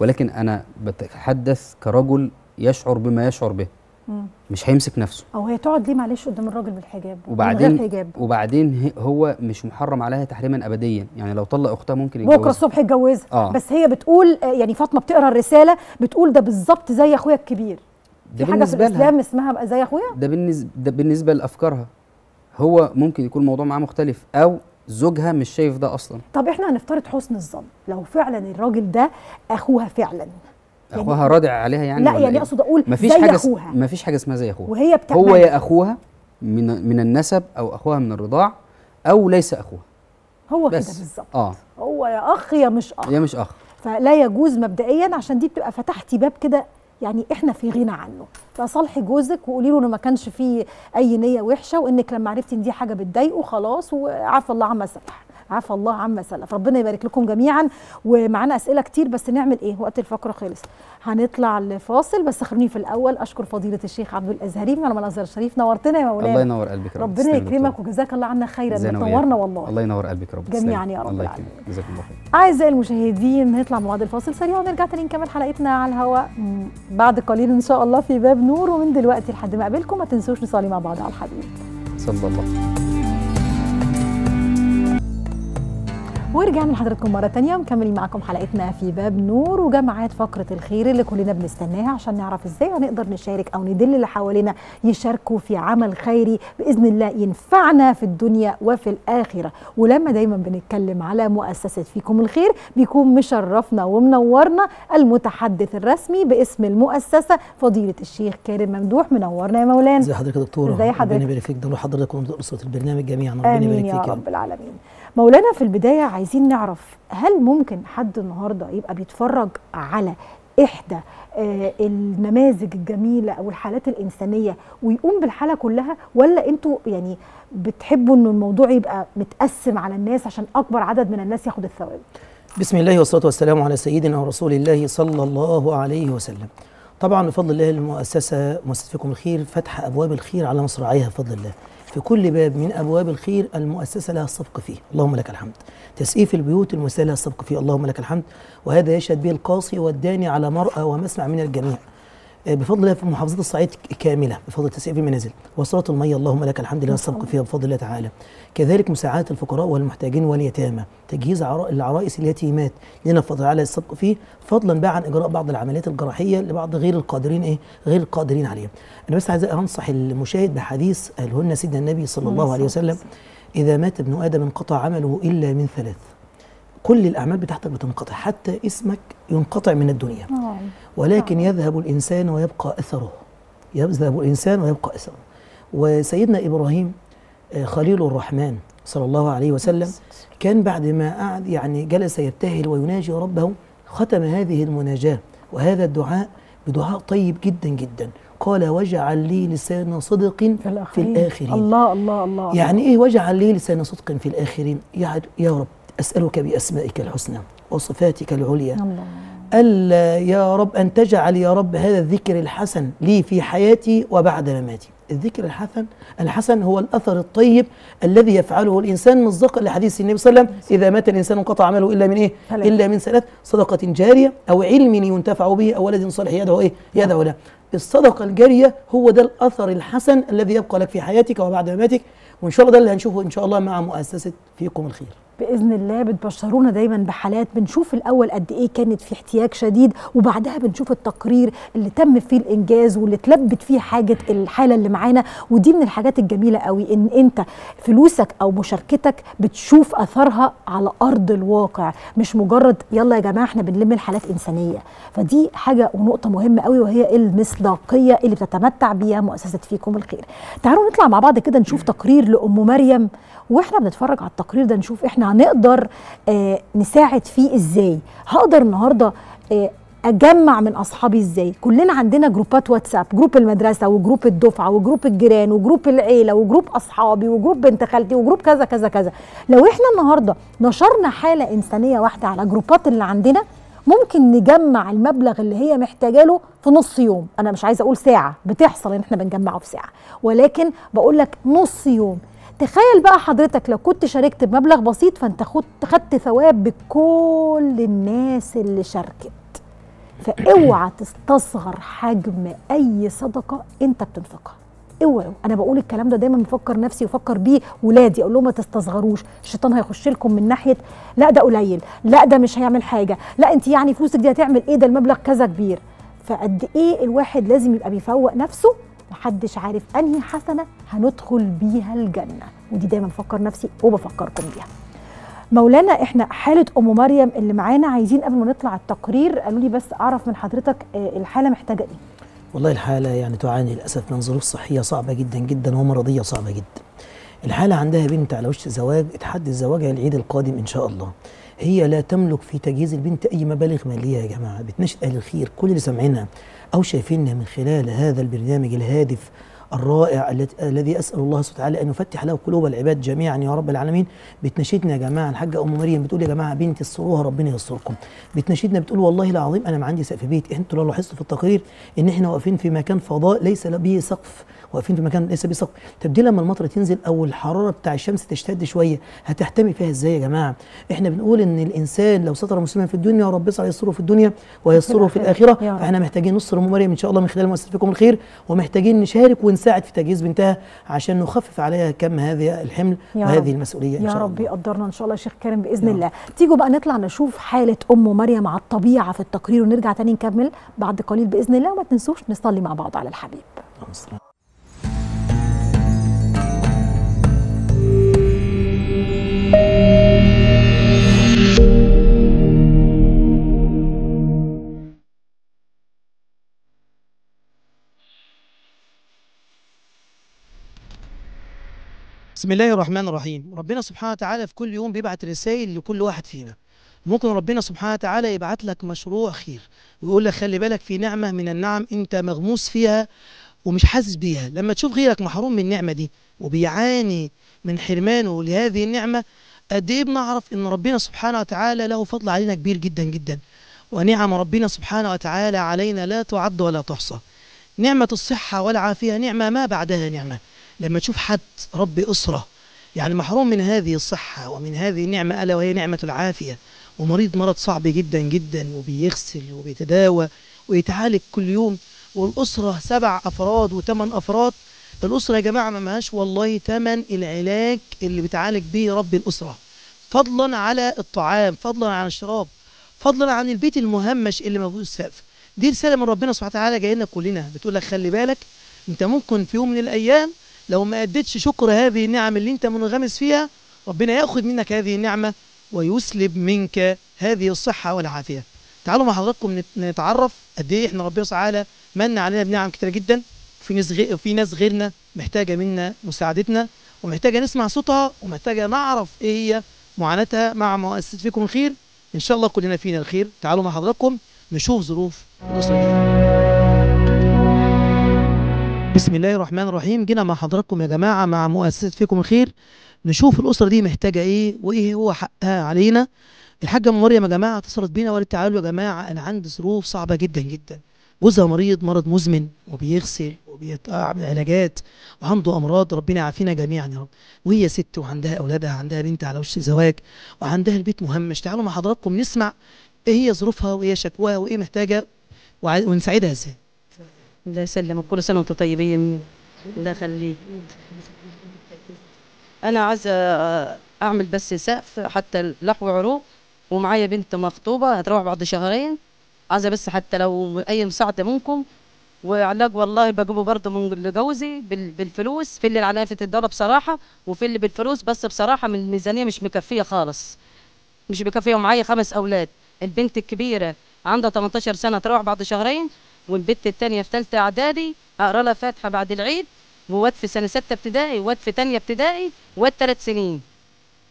ولكن انا بتحدث كرجل يشعر بما يشعر به. مم. مش هيمسك نفسه. او هي تقعد ليه معلش قدام الراجل بالحجاب وبعدين حجاب، وبعدين هو مش محرم عليها تحريما ابديا، يعني لو طلق اختها ممكن يتجوزها بكره الصبح يتجوزها. آه. بس هي بتقول، يعني فاطمه بتقرا الرساله بتقول ده بالظبط زي اخويا الكبير، ده في حاجه في الاسلام اسمها بقى زي اخويا، ده بالنسبه ده بالنسبه لافكارها. هو ممكن يكون الموضوع معاه مختلف، او زوجها مش شايف ده اصلا. طب احنا هنفترض حسن الظن، لو فعلا الراجل ده اخوها فعلا، يعني اخوها رادع عليها يعني، لا يعني اقصد اقول مفيش حاجه اخوها، مفيش حاجه اسمها زي اخوها، وهي بتعمل هو يا اخوها من من النسب او اخوها من الرضاع او ليس اخوها، هو كده بالظبط. آه. هو يا اخ يا مش اخ، يا مش اخ، فلا يجوز مبدئيا، عشان دي بتبقى فتحتي باب كده يعني احنا في غنى عنه. فصالحي جوزك وقولي له انه ما كانش فيه اي نيه وحشه، وانك لما عرفتي ان دي حاجه بتضايقه خلاص، وعفى الله عما سمح، عفا الله عما سلف. ربنا يبارك لكم جميعا. ومعانا اسئله كتير، بس نعمل ايه، وقت الفقره خلص، هنطلع لفاصل. بس خلوني في الاول اشكر فضيله الشيخ عبد الازهري من الازهر الشريف، نورتنا يا مولانا. الله ينور قلبك، ربنا يكرمك وجزاك الله عنا خيرا، نورنا والله. الله ينور قلبك رب جميعا يا رب الله يكرمك، جزاك الله خير. اعزائي المشاهدين، هنطلع مع بعض الفاصل سريع ونرجع تاني نكمل حلقتنا على الهواء بعد قليل ان شاء الله في باب نور. ومن دلوقتي لحد ما اقابلكم ما تنسوش نصلي مع بعض على الحبيب صلى الله. ورجعنا لحضراتكم مرة تانية ومكملين معاكم حلقتنا في باب نور وجماعات فقرة الخير اللي كلنا بنستناها عشان نعرف ازاي هنقدر نشارك او ندل اللي حوالينا يشاركوا في عمل خيري بإذن الله ينفعنا في الدنيا وفي الآخرة. ولما دايما بنتكلم على مؤسسة فيكم الخير بيكون مشرفنا ومنورنا المتحدث الرسمي باسم المؤسسة فضيلة الشيخ كارم ممدوح. منورنا يا مولانا. ازي حضرتك يا دكتورة؟ ازي حضرتك؟ ربنا يبارك فيك ده وحضرتك وأسرة البرنامج جميعا. ربنا يبارك فيك يا رب العالمين. مولانا في البداية عايزين نعرف هل ممكن حد النهاردة يبقى بيتفرج على إحدى النماذج الجميلة أو الحالات الإنسانية ويقوم بالحالة كلها، ولا أنتوا يعني بتحبوا أن الموضوع يبقى متقسم على الناس عشان أكبر عدد من الناس ياخد الثواب؟ بسم الله والصلاة والسلام على سيدنا ورسول الله صلى الله عليه وسلم. طبعا بفضل الله المؤسسة مؤسسة فيكم الخير فاتحة أبواب الخير على مصراعيها بفضل الله. في كل باب من ابواب الخير المؤسسه لها السبق فيه، اللهم لك الحمد. تسقيف البيوت المؤسسه لها السبق فيه، اللهم لك الحمد، وهذا يشهد به القاصي والداني على مرأى ومسمع من الجميع. بفضل الله في محافظات الصعيد كامله بفضل تسقيف المنازل، وصلات الميه اللهم لك الحمد لها السبق فيها بفضل الله تعالى. كذلك مساعدة الفقراء والمحتاجين واليتامى، تجهيز العرائس اليتيمات لنا بفضل الله السبق فيه، فضلا بقى عن اجراء بعض العمليات الجراحيه لبعض غير القادرين ايه غير القادرين عليها. انا بس عايز انصح المشاهد بحديث قاله لنا سيدنا النبي صلى الله عليه وسلم: اذا مات ابن ادم انقطع عمله الا من ثلاث. كل الأعمال بتاعتك بتنقطع، حتى اسمك ينقطع من الدنيا. ولكن يذهب الإنسان ويبقى أثره، يذهب الإنسان ويبقى أثره. وسيدنا إبراهيم خليل الرحمن صلى الله عليه وسلم كان بعد ما قعد يعني جلس يبتهل ويناجي ربه، ختم هذه المناجاة وهذا الدعاء بدعاء طيب جدا جدا، قال: واجعل لي لسان صدق في, في الآخرين. الله الله الله. يعني إيه واجعل لي لسان صدق في الآخرين؟ يعني يا رب أسألك بأسمائك الحسنى وصفاتك العليا، ألا يا رب أن تجعل يا رب هذا الذكر الحسن لي في حياتي وبعد مماتي. الذكر الحسن الحسن هو الأثر الطيب الذي يفعله الإنسان، مصداقا لحديث النبي صلى الله عليه وسلم: إذا مات الإنسان انقطع عمله إلا من إيه؟ هلين. إلا من ثلاث: صدقة جارية، أو علم ينتفع به، أو ولد صالح يدعو إيه؟ يدعو له. الصدقة الجارية هو ده الأثر الحسن الذي يبقى لك في حياتك وبعد مماتك، وإن شاء الله ده اللي هنشوفه إن شاء الله مع مؤسسة فيكم الخير بإذن الله. بتبشرونا دايما بحالات بنشوف الأول قد إيه كانت في احتياج شديد، وبعدها بنشوف التقرير اللي تم فيه الإنجاز واللي اتلبت فيه حاجة الحالة اللي معانا. ودي من الحاجات الجميلة قوي إن أنت فلوسك أو مشاركتك بتشوف أثرها على أرض الواقع، مش مجرد يلا يا جماعة إحنا بنلم الحالات إنسانية. فدي حاجة ونقطة مهمة قوي، وهي المصداقية اللي بتتمتع بيها مؤسسة فيكم الخير. تعالوا نطلع مع بعض كده نشوف تقرير لأم مريم، وإحنا بنتفرج على التقرير ده نشوف إحنا هنقدر آه نساعد فيه ازاي، هقدر النهارده آه اجمع من اصحابي ازاي. كلنا عندنا جروبات واتساب، جروب المدرسه وجروب الدفعه وجروب الجيران وجروب العيله وجروب اصحابي وجروب بنت خالتي وجروب كذا كذا كذا. لو احنا النهارده نشرنا حاله انسانيه واحده على جروبات اللي عندنا ممكن نجمع المبلغ اللي هي محتاجه له في نص يوم. انا مش عايزه اقول ساعه، بتحصل ان احنا بنجمعه في ساعه، ولكن بقول لك نص يوم. تخيل بقى حضرتك لو كنت شاركت بمبلغ بسيط فانت خدت ثواب بكل الناس اللي شاركت. فاوعى تستصغر حجم اي صدقه انت بتنفقها، اوعوا. انا بقول الكلام ده دايما، بفكر نفسي وفكر بيه ولادي، اقول لهم ما تستصغروش، الشيطان هيخش لكم من ناحيه لا ده قليل، لا ده مش هيعمل حاجه، لا انت يعني فلوسك دي هتعمل ايه، ده المبلغ كذا كبير. فقد ايه الواحد لازم يبقى بيفوق نفسه، محدش عارف انهي حسنه هندخل بيها الجنه. ودي دايما بفكر نفسي وبفكركم بيها. مولانا احنا حاله ام مريم اللي معانا عايزين قبل ما نطلع التقرير قالوا لي بس اعرف من حضرتك الحاله محتاجه ايه؟ والله الحاله يعني تعاني للاسف من ظروف صحيه صعبه جدا جدا ومرضيه صعبه جدا. الحاله عندها بنت على وش زواج، اتحدد زواجها العيد القادم ان شاء الله. هي لا تملك في تجهيز البنت اي مبالغ ماليه يا جماعه. بتناشد اهل الخير كل اللي سامعينها أو شايفيننا من خلال هذا البرنامج الهادف الرائع الذي أسأل الله سبحانه وتعالى أن يفتح له قلوب العباد جميعا يا رب العالمين. بتناشدنا يا جماعة الحاجة أم مريم بتقول: يا جماعة بنتي استروها ربنا يستركم. بتناشدنا بتقول: والله العظيم أنا ما عندي سقف بيت. أنتوا لو لاحظتوا في التقرير إن إحنا واقفين في مكان فضاء ليس به سقف، واقفين في مكان ليس بيه سقف. طب دي لما المطر تنزل او الحراره بتاع الشمس تشتد شويه هتحتمي فيها ازاي يا جماعه؟ احنا بنقول ان الانسان لو ستر مسلما في الدنيا ربنا يسعى يستره في الدنيا ويستره في الاخره. فاحنا محتاجين نصر ام مريم ان شاء الله من خلال مؤسسه فيكم الخير، ومحتاجين نشارك ونساعد ونساعد في تجهيز بنتها عشان نخفف عليها كم هذه الحمل وهذه المسؤوليه ان شاء الله. يا رب يقدرنا ان شاء الله يا شيخ كارم باذن الله. تيجوا بقى نطلع نشوف حاله ام مريم على الطبيعه في التقرير ونرجع تاني نكمل بعد قليل باذن الله، وما تنسوش نصلي مع بعض على الحبيب. بسم الله الرحمن الرحيم. ربنا سبحانه وتعالى في كل يوم بيبعت رسائل لكل واحد فينا. ممكن ربنا سبحانه وتعالى يبعت لك مشروع خير ويقول لك خلي بالك في نعمة من النعم انت مغموس فيها ومش حاسس بيها. لما تشوف غيرك محروم من النعمة دي وبيعاني من حرمانه لهذه النعمة، قد ايه بنعرف ان ربنا سبحانه وتعالى له فضل علينا كبير جدا جدا، ونعم ربنا سبحانه وتعالى علينا لا تعد ولا تحصى. نعمة الصحة والعافية نعمة ما بعدها نعمة. لما تشوف حد ربي أسرة يعني محروم من هذه الصحة ومن هذه النعمة ألا وهي نعمة العافية، ومريض مرض صعب جدا جدا وبيغسل وبيتداوى ويتعالج كل يوم، والأسرة سبع أفراد وثمان أفراد. الأسرة يا جماعة ما ماهاش والله ثمن العلاج اللي بتعالج بيه رب الأسرة، فضلا على الطعام، فضلا عن الشراب، فضلا عن البيت المهمش اللي ما فيهوش سقف. دي رسالة من ربنا سبحانه وتعالى جايه لنا كلنا بتقول لك خلي بالك أنت ممكن في يوم من الأيام لو ما أديتش شكر هذه النعم اللي أنت منغمس فيها ربنا يأخذ منك هذه النعمة ويسلب منك هذه الصحة والعافية. تعالوا مع حضراتكم نتعرف قد إيه إحنا ربنا تعالى من علينا بنعم كتير جدا، وفي ناس في ناس غيرنا محتاجة منا مساعدتنا ومحتاجة نسمع صوتها ومحتاجة نعرف إيه هي معاناتها مع مؤسسة فيكم الخير. إن شاء الله كلنا فينا الخير. تعالوا مع حضراتكم نشوف ظروف الأسرة. بسم الله الرحمن الرحيم. جينا مع حضراتكم يا جماعة مع مؤسسة فيكم الخير نشوف الأسرة دي محتاجة إيه وإيه هو حقها علينا. الحاجة مريم يا جماعة اتصلت بينا وقالت تعالوا يا جماعة أنا عندي ظروف صعبة جدا جدا، جوزها مريض مرض مزمن وبيغسل وبيتقع من علاجات وعنده أمراض، ربنا يعافينا جميعا يا رب. وهي ست وعندها أولادها، عندها بنت على وش زواج وعندها البيت مهمش. تعالوا مع حضراتكم نسمع إيه هي ظروفها وإيه شكواها وإيه محتاجة ونساعدها إزاي. الله يسلمك، كل سنة وانتم طيبين. الله يخليك. أنا عايزة أعمل بس سقف حتى لحو عروق، ومعايا بنت مخطوبة هتروح بعد شهرين، عايزة بس حتى لو أي مساعدة منكم. وعلاج والله بجيبه برضه من جوزي بالفلوس، في اللي عليا في الدولة بصراحة وفي اللي بالفلوس، بس بصراحة من الميزانية مش مكفية خالص، مش مكفية. ومعايا خمس أولاد، البنت الكبيرة عندها تمنتاشر سنة هتروح بعد شهرين، والبنت التانية في تالتة إعدادي هقرا لها فاتحة بعد العيد، وواد في سنة ستة ابتدائي، وواد في تانية ابتدائي، وواد تلات سنين.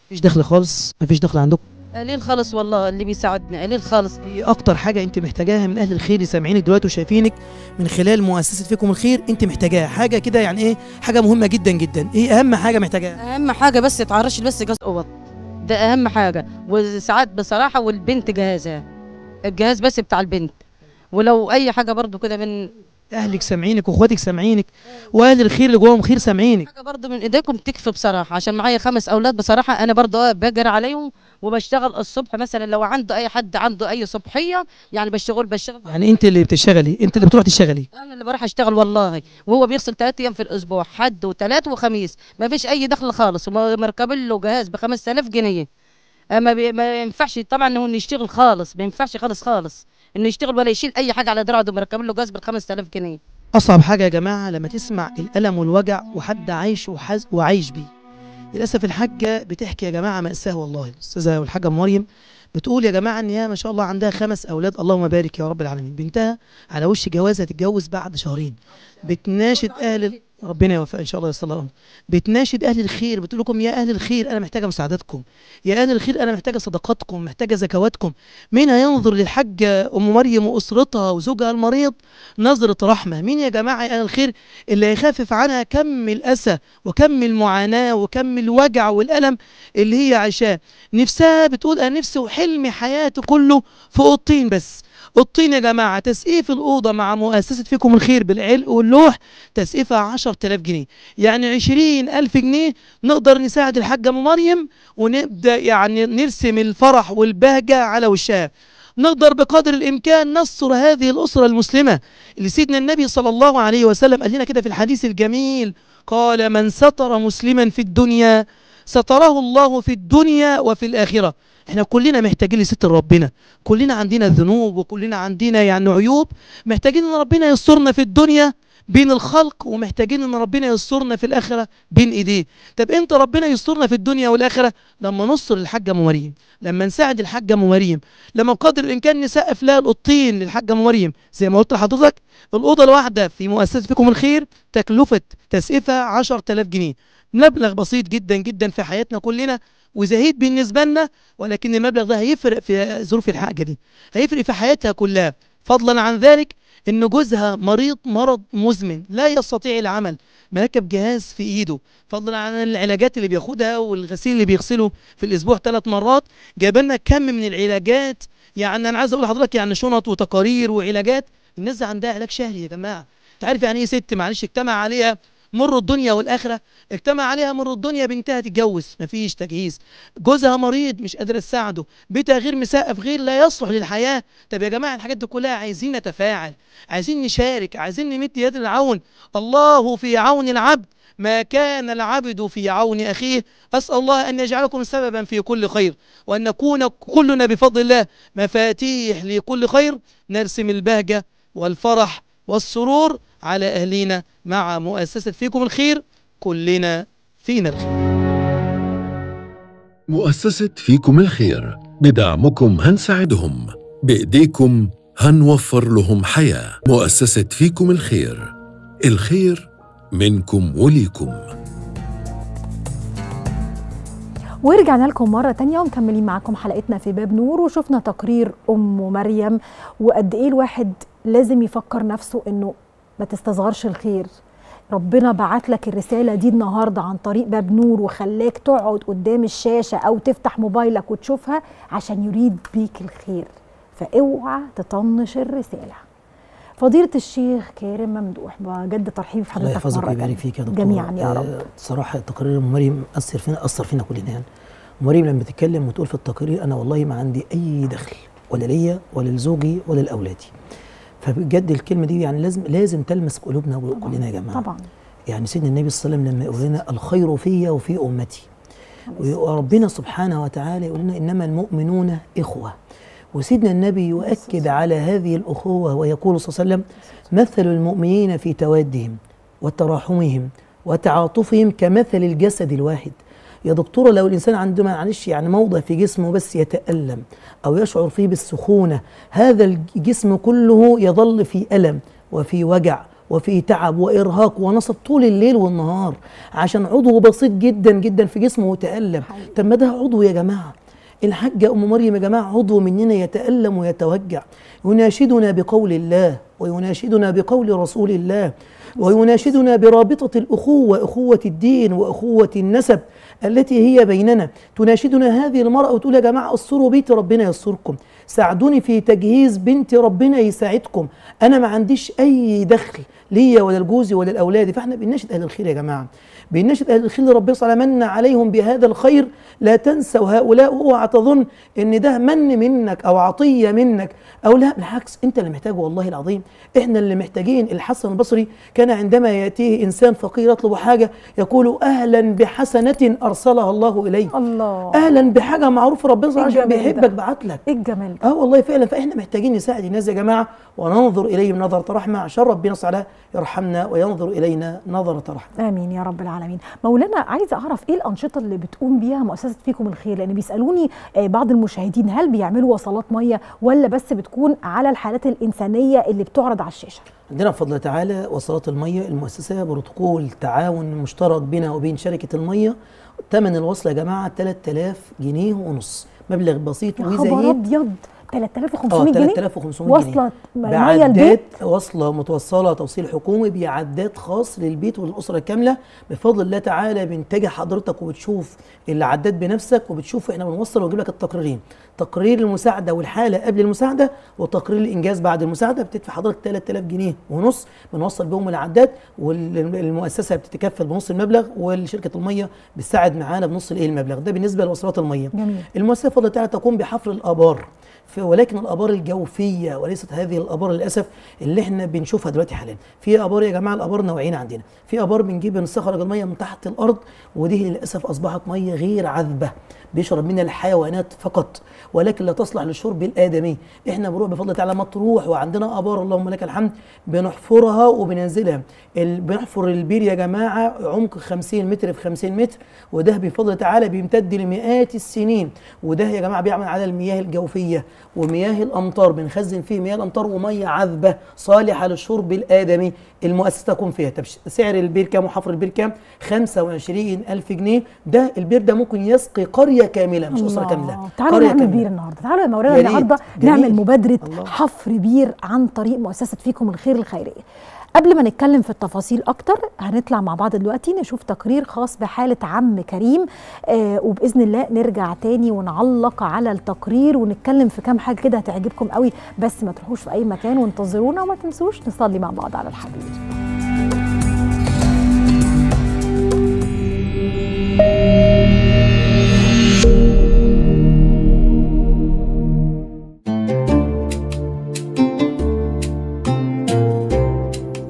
مفيش دخل خالص؟ مفيش دخل عندكم؟ قليل خالص والله اللي بيساعدنا، قليل خالص. إيه أكتر حاجة أنت محتاجاها من أهل الخير اللي سامعينك دلوقتي وشايفينك من خلال مؤسسة فيكم الخير أنت محتاجاها؟ حاجة كده يعني إيه؟ حاجة مهمة جدا جدا، إيه أهم حاجة محتاجاها؟ أهم حاجة بس تعرش بس جهاز أوض، ده أهم حاجة. وساعات بصراحة والبنت جهازها، الجهاز بس بتاع البنت. ولو اي حاجه برضو كده من اهلك سامعينك واخواتك سامعينك واهل الخير اللي جواهم خير سامعينك، حاجه برضو من ايديكم تكفي بصراحه. عشان معايا خمس اولاد بصراحه انا برضو بجري عليهم وبشتغل الصبح، مثلا لو عنده اي حد عنده اي صبحيه يعني بشتغل بشتغل يعني. انت اللي بتشتغلي؟ انت اللي بتروح تشتغلي؟ انا اللي بروح اشتغل والله. وهو بيغسل ثلاث ايام في الاسبوع، حد وثلاث وخميس، ما فيش اي دخل خالص. ومركب له جهاز ب خمسة آلاف جنيه، ما, ما ينفعش طبعا هو يشتغل خالص، ما ينفعش خالص خالص انه يشتغل ولا يشيل اي حاجه على دراعه. مركب له جهاز ب خمسة آلاف جنيه. اصعب حاجه يا جماعه لما تسمع الالم والوجع وحد عايش وحز وعايش بيه. للاسف الحاجه بتحكي يا جماعه ماساه والله. الاستاذه والحاجه مريم بتقول يا جماعه ان هي ما شاء الله عندها خمس اولاد، اللهم بارك يا رب العالمين. بنتها على وش جوازها تتجوز بعد شهرين، بتناشد اهل ربنا يوفقها ان شاء الله يصلي الامر. بتناشد اهل الخير بتقول لكم يا اهل الخير انا محتاجه مساعدتكم، يا اهل الخير انا محتاجه صدقاتكم، محتاجه زكواتكم. مين هينظر للحاجه ام مريم واسرتها وزوجها المريض نظره رحمه؟ مين يا جماعه يا اهل الخير اللي هيخفف عنها كم الاسى وكم المعاناه وكم الوجع والالم اللي هي عايشاه؟ نفسها بتقول انا نفسي وحلمي حياتي كله في اوضتين بس. الطين يا جماعه تسقيف الاوضه مع مؤسسه فيكم الخير بالعلق واللوح تسقيفها عشرة آلاف جنيه، يعني عشرين ألف جنيه نقدر نساعد الحاجه ام مريم ونبدا يعني نرسم الفرح والبهجه على وشها. نقدر بقدر الإمكان ننصر هذه الأسرة المسلمة اللي سيدنا النبي صلى الله عليه وسلم قال لنا كده في الحديث الجميل، قال: من ستر مسلما في الدنيا ستره الله في الدنيا وفي الآخرة. احنا كلنا محتاجين لستر ربنا، كلنا عندنا ذنوب وكلنا عندنا يعني عيوب، محتاجين ان ربنا يسترنا في الدنيا بين الخلق، ومحتاجين ان ربنا يسترنا في الاخره بين ايديه. طب امتى ربنا يسترنا في الدنيا والاخره؟ لما ننصر الحاجه ام مريم، لما نساعد الحاجه ام مريم، لما بقدر الامكان نسقف لها القطين للحاجه ام مريم. زي ما قلت لحضرتك الاوضه الواحده في مؤسسه فيكم الخير تكلفه تسقيفها عشرة آلاف جنيه، مبلغ بسيط جدا جدا في حياتنا كلنا وزهيد بالنسبه لنا، ولكن المبلغ ده هيفرق في ظروف الحاجه دي، هيفرق في حياتها كلها. فضلا عن ذلك ان جوزها مريض مرض مزمن لا يستطيع العمل، مركب جهاز في ايده، فضلا عن العلاجات اللي بياخدها والغسيل اللي بيغسله في الاسبوع ثلاث مرات، جايب لنا كم من العلاجات. يعني انا عايز اقول لحضرتك يعني شنط وتقارير وعلاجات، الناس عندها علاج شهري يا جماعه. انت عارف يعني ايه ست معلش اجتمع عليها مر الدنيا والاخره؟ اجتمع عليها مر الدنيا، بنتها تتجوز مفيش تجهيز، جوزها مريض مش قادره تساعده، بيتها غير مسقف غير لا يصلح للحياه. طب يا جماعه الحاجات دي كلها عايزين نتفاعل، عايزين نشارك، عايزين نمد يد العون. الله في عون العبد ما كان العبد في عون اخيه. اسال الله ان يجعلكم سببا في كل خير، وان نكون كلنا بفضل الله مفاتيح لكل خير، نرسم البهجه والفرح والسرور على أهلنا مع مؤسسة فيكم الخير، كلنا فينا الخير. مؤسسة فيكم الخير، بدعمكم هنساعدهم، بإيديكم هنوفر لهم حياة. مؤسسة فيكم الخير، الخير منكم وليكم. ورجعنا لكم مرة تانية ومكملين معكم حلقتنا في باب نور، وشفنا تقرير أم مريم وقد إيه الواحد لازم يفكر نفسه إنه ما تستصغرش الخير. ربنا بعت لك الرسالة دي النهاردة عن طريق باب نور وخلاك تقعد قدام الشاشة أو تفتح موبايلك وتشوفها عشان يريد بيك الخير، فاوعى تطنش الرسالة. فضيلة الشيخ كارم ممدوح، بجد ترحيب بحضرتك. الله يحفظك ويبارك فيك يا دكتور جميعا يا رب. بصراحة تقرير ام مريم أثر فينا أثر فينا كلنا. ام مريم لما تتكلم وتقول في التقرير أنا والله ما عندي أي دخل، ولا ليا ولا لزوجي ولا لأولادي، فبجد الكلمه دي يعني لازم لازم تلمس قلوبنا وكلنا يا جماعه. طبعا يعني سيدنا النبي صلى الله عليه وسلم لما يقول لنا الخير في وفي امتي، وربنا سبحانه وتعالى يقول لنا انما المؤمنون اخوه، وسيدنا النبي يؤكد على هذه الاخوه ويقول صلى الله عليه وسلم مثل المؤمنين في توادهم وتراحمهم وتعاطفهم كمثل الجسد الواحد. يا دكتوره لو الانسان عنده معلش يعني موضع في جسمه بس يتألم او يشعر فيه بالسخونه، هذا الجسم كله يظل في ألم وفي وجع وفي تعب وارهاق ونصب طول الليل والنهار عشان عضو بسيط جدا جدا في جسمه يتألم. طب ما ده عضو يا جماعه، الحاجه ام مريم يا جماعه عضو مننا يتألم ويتوجع. يناشدنا بقول الله ويناشدنا بقول رسول الله ويناشدنا برابطه الاخوه، اخوه الدين واخوه النسب التي هي بيننا. تناشدنا هذه المرأة وتقول يا جماعة أسروا بيتي ربنا يسركم، ساعدوني في تجهيز بنتي ربنا يساعدكم، أنا ما عنديش أي دخل ليا ولا لجوزي ولا لأولادي. فإحنا بنناشد أهل الخير يا جماعة، بنناشد أهل الخير اللي ربنا صلى من عليهم بهذا الخير. لا تنسوا هؤلاء، أوعى تظن إن ده من منك أو عطية منك أو لا، بالعكس أنت اللي محتاجه والله العظيم، إحنا اللي محتاجين. الحسن البصري كان عندما يأتيه إنسان فقير يطلب حاجة يقول أهلا بحسنة أرسلها الله إليك. الله، أهلا بحاجة معروفة ربنا عشان بيحبك بعت لك. إيه الجمال ده؟ أه والله فعلا. فإحنا محتاجين نساعد الناس يا جماعة وننظر إليهم نظرة رحمة عشان ربنا صلى يرحمنا وينظر إلينا نظرة رحمة. آمين يا رب العالمين. مولانا عايز أعرف إيه الأنشطة اللي بتقوم بيها مؤسسة فيكم الخير؟ لأن بيسألوني بعض المشاهدين هل بيعملوا وصلات مية ولا بس بتكون على الحالات الإنسانية اللي بتعرض على الشاشة؟ عندنا بفضل الله تعالى وصلات المية، المؤسسة بروتوكول تعاون مشترك بينها وبين شركة المية. ثمن الوصلة يا جماعة ثلاثة آلاف جنيه ونص، مبلغ بسيط وزهيد. ثلاثة آلاف وخمسمية جنيه؟ ثلاثة آلاف وخمسمية جنيه بعدات، وصلة متوصلة توصيل حكومي بعدات خاص للبيت والأسرة كاملة. بفضل الله تعالى بنتجه حضرتك وبتشوف العداد بنفسك وبتشوف احنا بنوصل، ونجيب لك التقريرين، تقرير المساعدة والحالة قبل المساعدة وتقرير الإنجاز بعد المساعدة. بتدفع حضرتك ثلاثة آلاف جنيه ونص بنوصل بهم العداد، والمؤسسة بتتكفل بنص المبلغ، والشركة المية بتساعد معانا بنص الايه المبلغ ده بالنسبة لوصلات المية. جميل. المؤسسة بفضل الله تعالى تقوم بحفر الآبار في فيها، ولكن الآبار الجوفية وليست هذه الآبار للأسف اللي احنا بنشوفها دلوقتي حاليا. في آبار يا جماعة، الآبار نوعين عندنا، في آبار بنجيب نستخرج المية من تحت الأرض، ودي للأسف أصبحت مية غير عذبة بيشرب منها الحيوانات فقط، ولكن لا تصلح للشرب الآدمي. احنا بنروح بفضل تعالى مطروح وعندنا آبار اللهم لك الحمد بنحفرها وبننزلها. بنحفر البير يا جماعة عمق خمسين متر في خمسين متر، وده بفضل تعالى بيمتد لمئات السنين، وده يا جماعة بيعمل على المياه الجوفية ومياه الأمطار، بنخزن فيه مياه الأمطار ومية عذبة صالحة للشرب الآدمي المؤسسة تكون فيها. طب سعر البير كام وحفر البير كام؟ خمسة وعشرين ألف جنيه. ده البير ده ممكن يسقي قرية كاملة مش أسرة كاملة. تعالوا نعمل كاملة. بير النهارده، تعالوا يا مولانا النهارده نعمل مبادرة الله. حفر بير عن طريق مؤسسة فيكم الخير الخيرية. قبل ما نتكلم في التفاصيل اكتر هنطلع مع بعض دلوقتي نشوف تقرير خاص بحالة عم كريم، آه وباذن الله نرجع تاني ونعلق على التقرير ونتكلم في كام حاجه كده هتعجبكم قوي، بس ما تروحوش في اي مكان وانتظرونا، وما تنسوش نصلي مع بعض على الحبيب.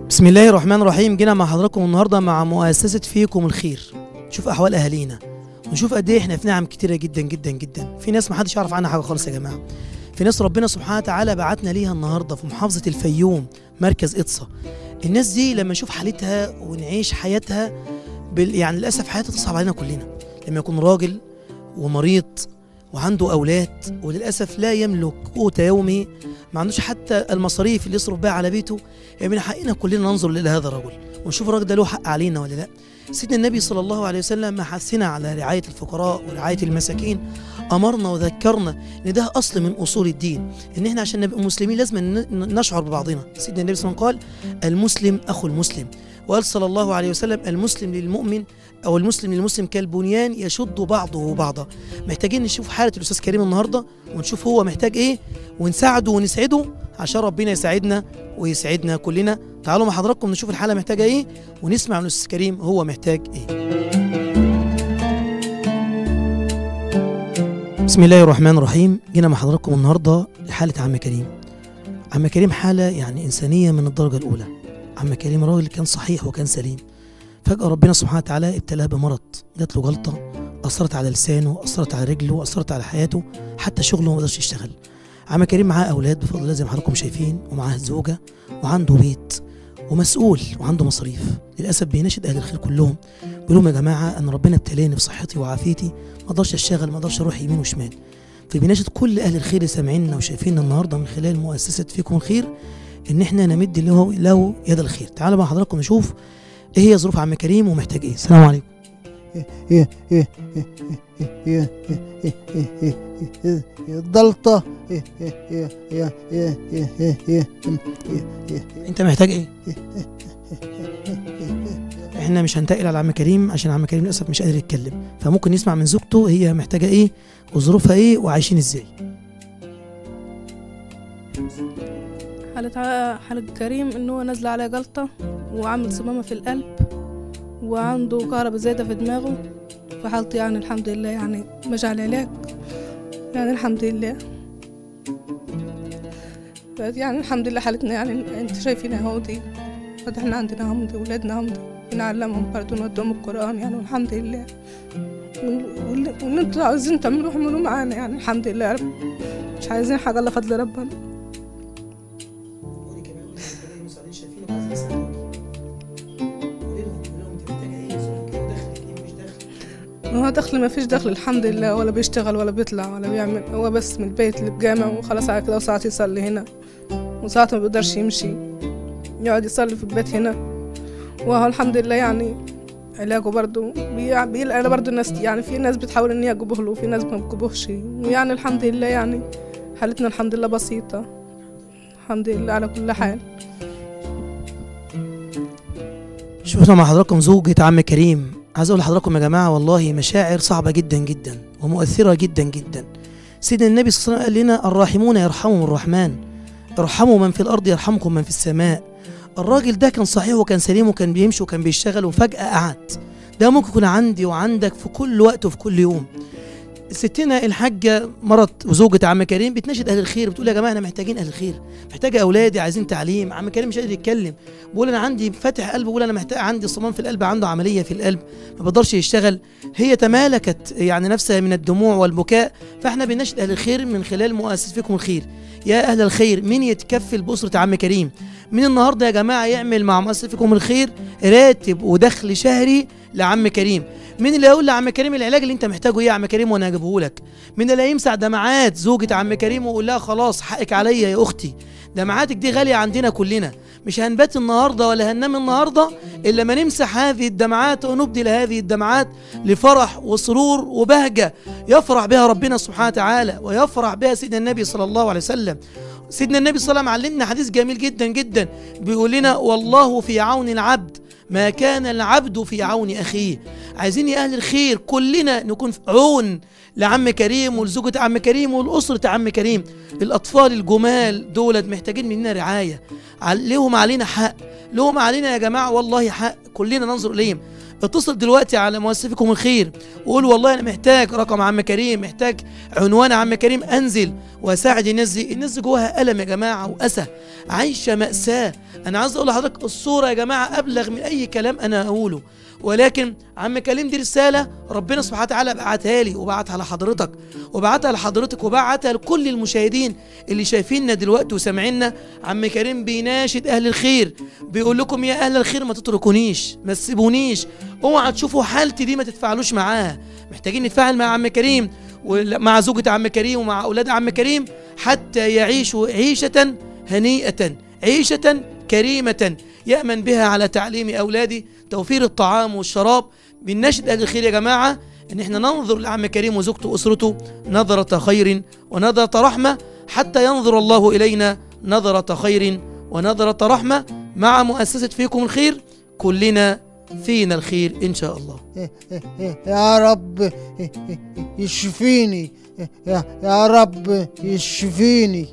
بسم الله الرحمن الرحيم. جينا مع حضراتكم النهارده مع مؤسسه فيكم الخير، نشوف احوال اهالينا ونشوف قد ايه احنا في نعم كتيره جدا جدا جدا. في ناس ما حدش يعرف عنها حاجه خالص يا جماعه، في ناس ربنا سبحانه وتعالى بعتنا ليها النهارده في محافظه الفيوم مركز إطسا. الناس دي لما نشوف حالتها ونعيش حياتها بال... يعني للاسف حياتها تصعب علينا كلنا، لما يكون راجل ومريض وعنده اولاد وللاسف لا يملك قوت يومي، ما عندوش حتى المصاريف اللي يصرف بها على بيته، يعني من حقنا كلنا ننظر الى هذا الرجل ونشوف الراجل ده له حق علينا ولا لا. سيدنا النبي صلى الله عليه وسلم حثنا على رعايه الفقراء ورعايه المساكين، امرنا وذكرنا ان ده اصل من اصول الدين، ان احنا عشان نبقى مسلمين لازم نشعر ببعضنا. سيدنا النبي صلى الله عليه وسلم قال المسلم اخو المسلم، وقال صلى الله عليه وسلم المسلم للمؤمن او المسلم للمسلم كالبنيان يشد بعضه بعضا. محتاجين نشوف حاله الاستاذ كريم النهارده ونشوف هو محتاج ايه ونساعده ونسعده عشان ربنا يساعدنا ويسعدنا كلنا. تعالوا مع حضراتكم نشوف الحاله محتاجه ايه ونسمع من الاستاذ كريم هو محتاج ايه. بسم الله الرحمن الرحيم. جينا مع حضراتكم النهارده لحاله عم كريم. عم كريم حاله يعني انسانيه من الدرجه الاولى. عم كريم راجل كان صحيح وكان سليم، فجأة ربنا سبحانه وتعالى ابتلاه بمرض، جات له جلطة أثرت على لسانه، أثرت على رجله، أثرت على حياته، حتى شغله ما قدرش يشتغل. عم كريم معاه أولاد بفضل الله زي ما حضراتكم شايفين، ومعاه زوجة وعنده بيت ومسؤول وعنده مصاريف. للأسف بيناشد أهل الخير كلهم بيقول لهم يا جماعة أنا ربنا ابتلاني بصحتي وعافيتي، ما أقدرش أشتغل، ما أقدرش أروح يمين وشمال. فبيناشد كل أهل الخير اللي سامعيننا وشايفيننا النهارده من خلال مؤسسة فيكم الخير ان احنا نمد له له يد الخير. تعالوا مع حضراتكم نشوف ايه هي ظروف عم كريم ومحتاج ايه. السلام عليكم. ايه ايه ايه ايه ايه ايه الضلطه ايه ايه ايه ايه ايه ايه انت محتاج ايه؟ احنا مش هنتقل على عم كريم عشان عم كريم للاسف مش قادر يتكلم، فممكن نسمع من زوجته هي محتاجه ايه وظروفها ايه وعايشين ازاي. حالة حالة كريم إن هو نازلة على جلطة وعامل صمامة في القلب وعنده كهرباء زايدة في دماغه، فحالته يعني الحمد لله يعني ماشي على علاج يعني الحمد لله، يعني الحمد لله حالتنا يعني انتوا شايفينها اهو، دي احنا عندنا اهو، دي ولادنا اهو، دي بنعلمهم برضه نوديهم القرآن يعني والحمد لله، واللي انتوا عايزين تعملوه اعملوه معانا يعني الحمد لله يا رب، مش عايزين حاجة إلا فضل ربنا. هو دخل ما فيش دخل الحمد لله، ولا بيشتغل ولا بيطلع ولا بيعمل، هو بس من البيت اللي بجامع وخلاص على كده، وساعات يصلي هنا وساعات ما بيقدرش يمشي، يقعد يصلي في البيت هنا. وهو الحمد لله يعني علاجه برضه بيلاقي برضه الناس، يعني في ناس بتحاول ان هي تجيبه له وفي ناس ما بتجيبهش، ويعني الحمد لله يعني حالتنا الحمد لله بسيطة الحمد لله على كل حال. شوفنا مع حضراتكم زوجة عم كريم. عايز اقول لحضراتكم يا جماعه والله مشاعر صعبه جدا جدا ومؤثره جدا جدا. سيدنا النبي صلى الله عليه وسلم قال لنا الراحمون يرحمهم الرحمن، ارحموا من في الارض يرحمكم من في السماء. الراجل ده كان صحيح وكان سليم وكان بيمشي وكان بيشتغل وفجاه قعد. ده ممكن يكون عندي وعندك في كل وقت وفي كل يوم. ستنا الحاجه مرت وزوجة عم كريم بتناشد اهل الخير، بتقول يا جماعه انا محتاجين اهل الخير، محتاجه اولادي عايزين تعليم، عم كريم مش قادر يتكلم، بقول انا عندي فاتح قلب، بقول انا محتاج، عندي صمام في القلب، عنده عمليه في القلب ما بقدرش يشتغل. هي تمالكت يعني نفسها من الدموع والبكاء. فاحنا بنناشد اهل الخير من خلال مؤسسة فيكم الخير. يا اهل الخير، مين يتكفل باسره عم كريم؟ من النهارده يا جماعه يعمل مع مؤسسة فيكم الخير راتب ودخل شهري لعم كريم. مين اللي هيقول لعم كريم العلاج اللي انت محتاجه ايه يا عم كريم وانا هجيبه لك؟ مين اللي هيمسح دمعات زوجة عم كريم ويقول لها خلاص حقك عليا يا اختي، دمعاتك دي غاليه عندنا كلنا، مش هنبات النهارده ولا هننام النهارده الا ما نمسح هذه الدمعات ونبدل هذه الدمعات لفرح وسرور وبهجه يفرح بها ربنا سبحانه وتعالى ويفرح بها سيدنا النبي صلى الله عليه وسلم. سيدنا النبي صلى الله عليه وسلم علمنا حديث جميل جدا جدا بيقول لنا والله في عون العبد ما كان العبد في عون أخيه. عايزين يا أهل الخير كلنا نكون في عون لعم كريم ولزوجة عم كريم ولأسرة عم كريم. الأطفال الجمال دولت محتاجين مننا رعاية، لهم علينا حق، لهم علينا يا جماعة والله حق، كلنا ننظر إليهم. اتصل دلوقتي على مؤسسة فيكم الخير وقول والله أنا محتاج رقم عم كريم، محتاج عنوان عم كريم، أنزل وأساعد الناس دي. الناس دي جواها ألم يا جماعة وأسى، عايشة مأساة. أنا عايز أقول لحضرتك الصورة يا جماعة أبلغ من أي كلام أنا أقوله، ولكن عم كريم دي رسالة ربنا سبحانه وتعالى بعتها لي وبعتها لحضرتك وبعتها لحضرتك وبعتها لكل المشاهدين اللي شايفيننا دلوقتي وسامعيننا. عم كريم بيناشد أهل الخير، بيقول لكم يا أهل الخير ما تتركونيش، ما تسيبونيش، اوعى تشوفوا حالتي دي ما تتفاعلوش معاها. محتاجين نتفاعل مع عم كريم ومع زوجة عم كريم ومع أولاد عم كريم حتى يعيشوا عيشة هنيئة، عيشة كريمة يأمن بها على تعليم أولادي، توفير الطعام والشراب. بنناشد أهل الخير يا جماعة إن احنا ننظر لعم كريم وزوجته وأسرته نظرة خير ونظرة رحمة حتى ينظر الله إلينا نظرة خير ونظرة رحمة. مع مؤسسة فيكم الخير كلنا فينا الخير إن شاء الله. يا رب يشفيني، يا رب يشفيني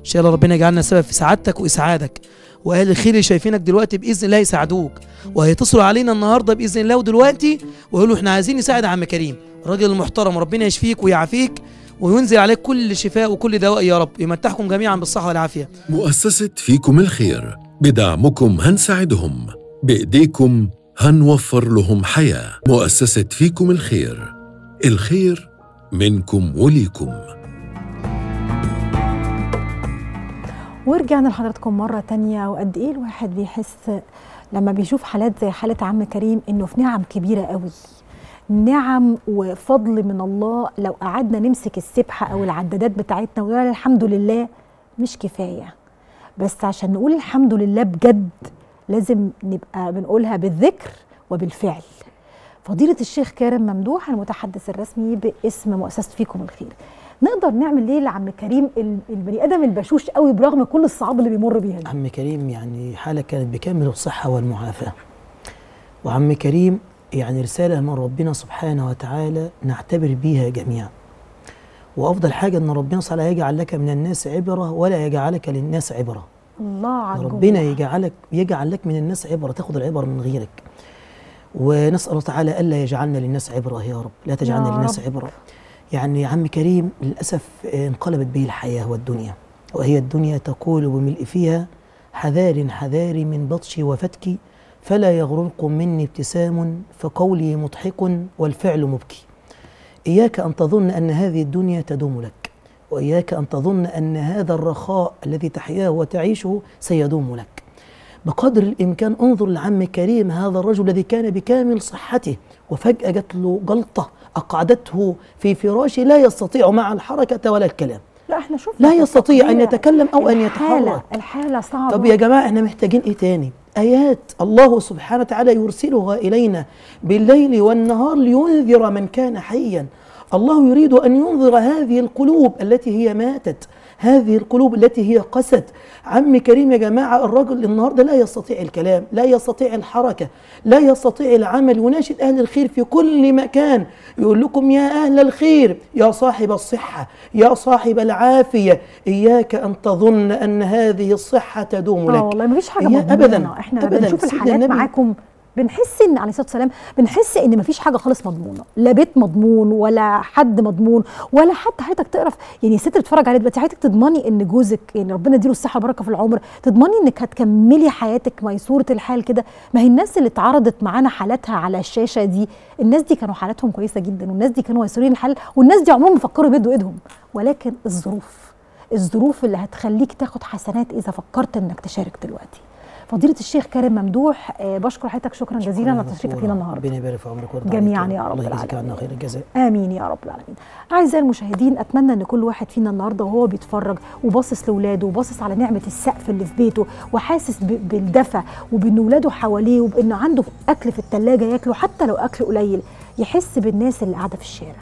إن شاء الله. ربنا يجعلنا سبب في سعادتك وإسعادك، وأهل الخير اللي شايفينك دلوقتي بإذن الله يساعدوك، وهيتصلوا علينا النهارده بإذن الله ودلوقتي ويقولوا إحنا عايزين نساعد عم كريم، الراجل المحترم، ربنا يشفيك ويعافيك وينزل عليك كل شفاء وكل دواء يا رب، يمتعكم جميعا بالصحة والعافية. مؤسسة فيكم الخير، بدعمكم هنساعدهم، بإيديكم هنوفر لهم حياة. مؤسسة فيكم الخير، الخير منكم وليكم. ورجعنا لحضراتكم مرة تانية. وقد إيه الواحد بيحس لما بيشوف حالات زي حالة عم كريم إنه في نعم كبيرة قوي، نعم وفضل من الله. لو قعدنا نمسك السبحة أو العدادات بتاعتنا ونقول الحمد لله مش كفاية، بس عشان نقول الحمد لله بجد لازم نبقى بنقولها بالذكر وبالفعل. فضيلة الشيخ كارم ممدوح المتحدث الرسمي باسم مؤسسة فيكم الخير، نقدر نعمل ليه لعم كريم البني ادم البشوش قوي برغم كل الصعاب اللي بيمر بيها؟ عم كريم يعني حاله كانت بكامل الصحه والمعافاه، وعم كريم يعني رساله من ربنا سبحانه وتعالى نعتبر بيها جميعا. وافضل حاجه ان ربنا صلى الله عليه وسلم يجعل لك من الناس عبره ولا يجعلك للناس عبره. الله على الجميع، ربنا يجعلك يجعل لك من الناس عبره، تاخد العبر من غيرك. ونسال الله تعالى الا يجعلنا للناس عبره يا رب، لا تجعلنا للناس عبره. يعني عم كريم للأسف انقلبت به الحياة والدنيا، وهي الدنيا تقول بملء فيها حذار حذار من بطشي وفتكي، فلا يغرنكم مني ابتسام فقولي مضحك والفعل مبكي. إياك أن تظن أن هذه الدنيا تدوم لك، وإياك أن تظن أن هذا الرخاء الذي تحياه وتعيشه سيدوم لك. بقدر الإمكان انظر لعم كريم، هذا الرجل الذي كان بكامل صحته وفجأة جت له جلطة أقعدته في فراشه لا يستطيع مع الحركة ولا الكلام. لا احنا شفنا لا يستطيع أن يتكلم أو أن يتحرك، الحالة صعبة. طب يا جماعة احنا محتاجين إيه تاني؟ آيات الله سبحانه وتعالى يرسلها إلينا بالليل والنهار لينذر من كان حيا. الله يريد أن ينذر هذه القلوب التي هي ماتت، هذه القلوب التي هي قست. عم كريم يا جماعة الرجل النهاردة لا يستطيع الكلام، لا يستطيع الحركة، لا يستطيع العمل. وناشد أهل الخير في كل مكان يقول لكم يا أهل الخير، يا صاحب الصحة، يا صاحب العافية، إياك أن تظن أن هذه الصحة تدوم لك. والله مفيش حاجة مضمونة، أبدا إحنا بنشوف الحالات معاكم بنحس ان عليه الصلاه والسلام بنحس ان مفيش حاجه خالص مضمونه، لا بيت مضمون ولا حد مضمون ولا حتى حضرتك تعرف يعني الست اللي بتتفرج عليك دلوقتي حضرتك تضمني ان جوزك يعني ربنا يديله الصحه والبركه في العمر، تضمني انك هتكملي حياتك ميسوره الحال كده. ما هي الناس اللي اتعرضت معانا حالاتها على الشاشه دي، الناس دي كانوا حالاتهم كويسه جدا، والناس دي كانوا ميسورين الحال، والناس دي عمرهم ما فكروا يمدوا ايدهم، ولكن الظروف الظروف اللي هتخليك تاخد حسنات اذا فكرت انك تشارك دلوقتي. فضيلة الشيخ كارم ممدوح، بشكر حضرتك شكرا جزيلا على تشريفك لينا النهارده. ربنا يبارك في عمرك ويرضى جميعا يا رب العالمين. الله يجزيك عنا خير الجزاء. امين يا رب العالمين. اعزائي المشاهدين، اتمنى ان كل واحد فينا النهارده وهو بيتفرج وباصص لاولاده وباصص على نعمه السقف اللي في بيته وحاسس بالدفى وبان اولاده حواليه وبان عنده اكل في الثلاجه ياكله حتى لو اكل قليل، يحس بالناس اللي قاعده في الشارع،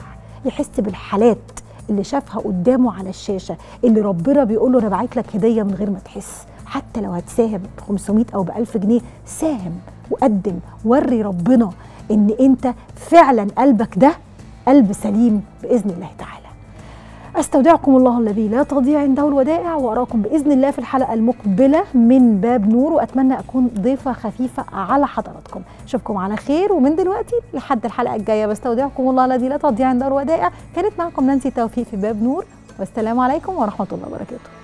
يحس بالحالات اللي شافها قدامه على الشاشه، اللي ربنا بيقول له انا باعت لك هديه من غير ما تحس. حتى لو هتساهم ب خمسمية او ب ألف جنيه، ساهم وقدم، وري ربنا ان انت فعلا قلبك ده قلب سليم باذن الله تعالى. استودعكم الله الذي لا تضيع عنده الودائع، واراكم باذن الله في الحلقه المقبله من باب نور، واتمنى اكون ضيفه خفيفه على حضراتكم. اشوفكم على خير، ومن دلوقتي لحد الحلقه الجايه بستودعكم الله الذي لا تضيع عنده الودائع. كانت معكم نانسي توفيق في باب نور، والسلام عليكم ورحمه الله وبركاته.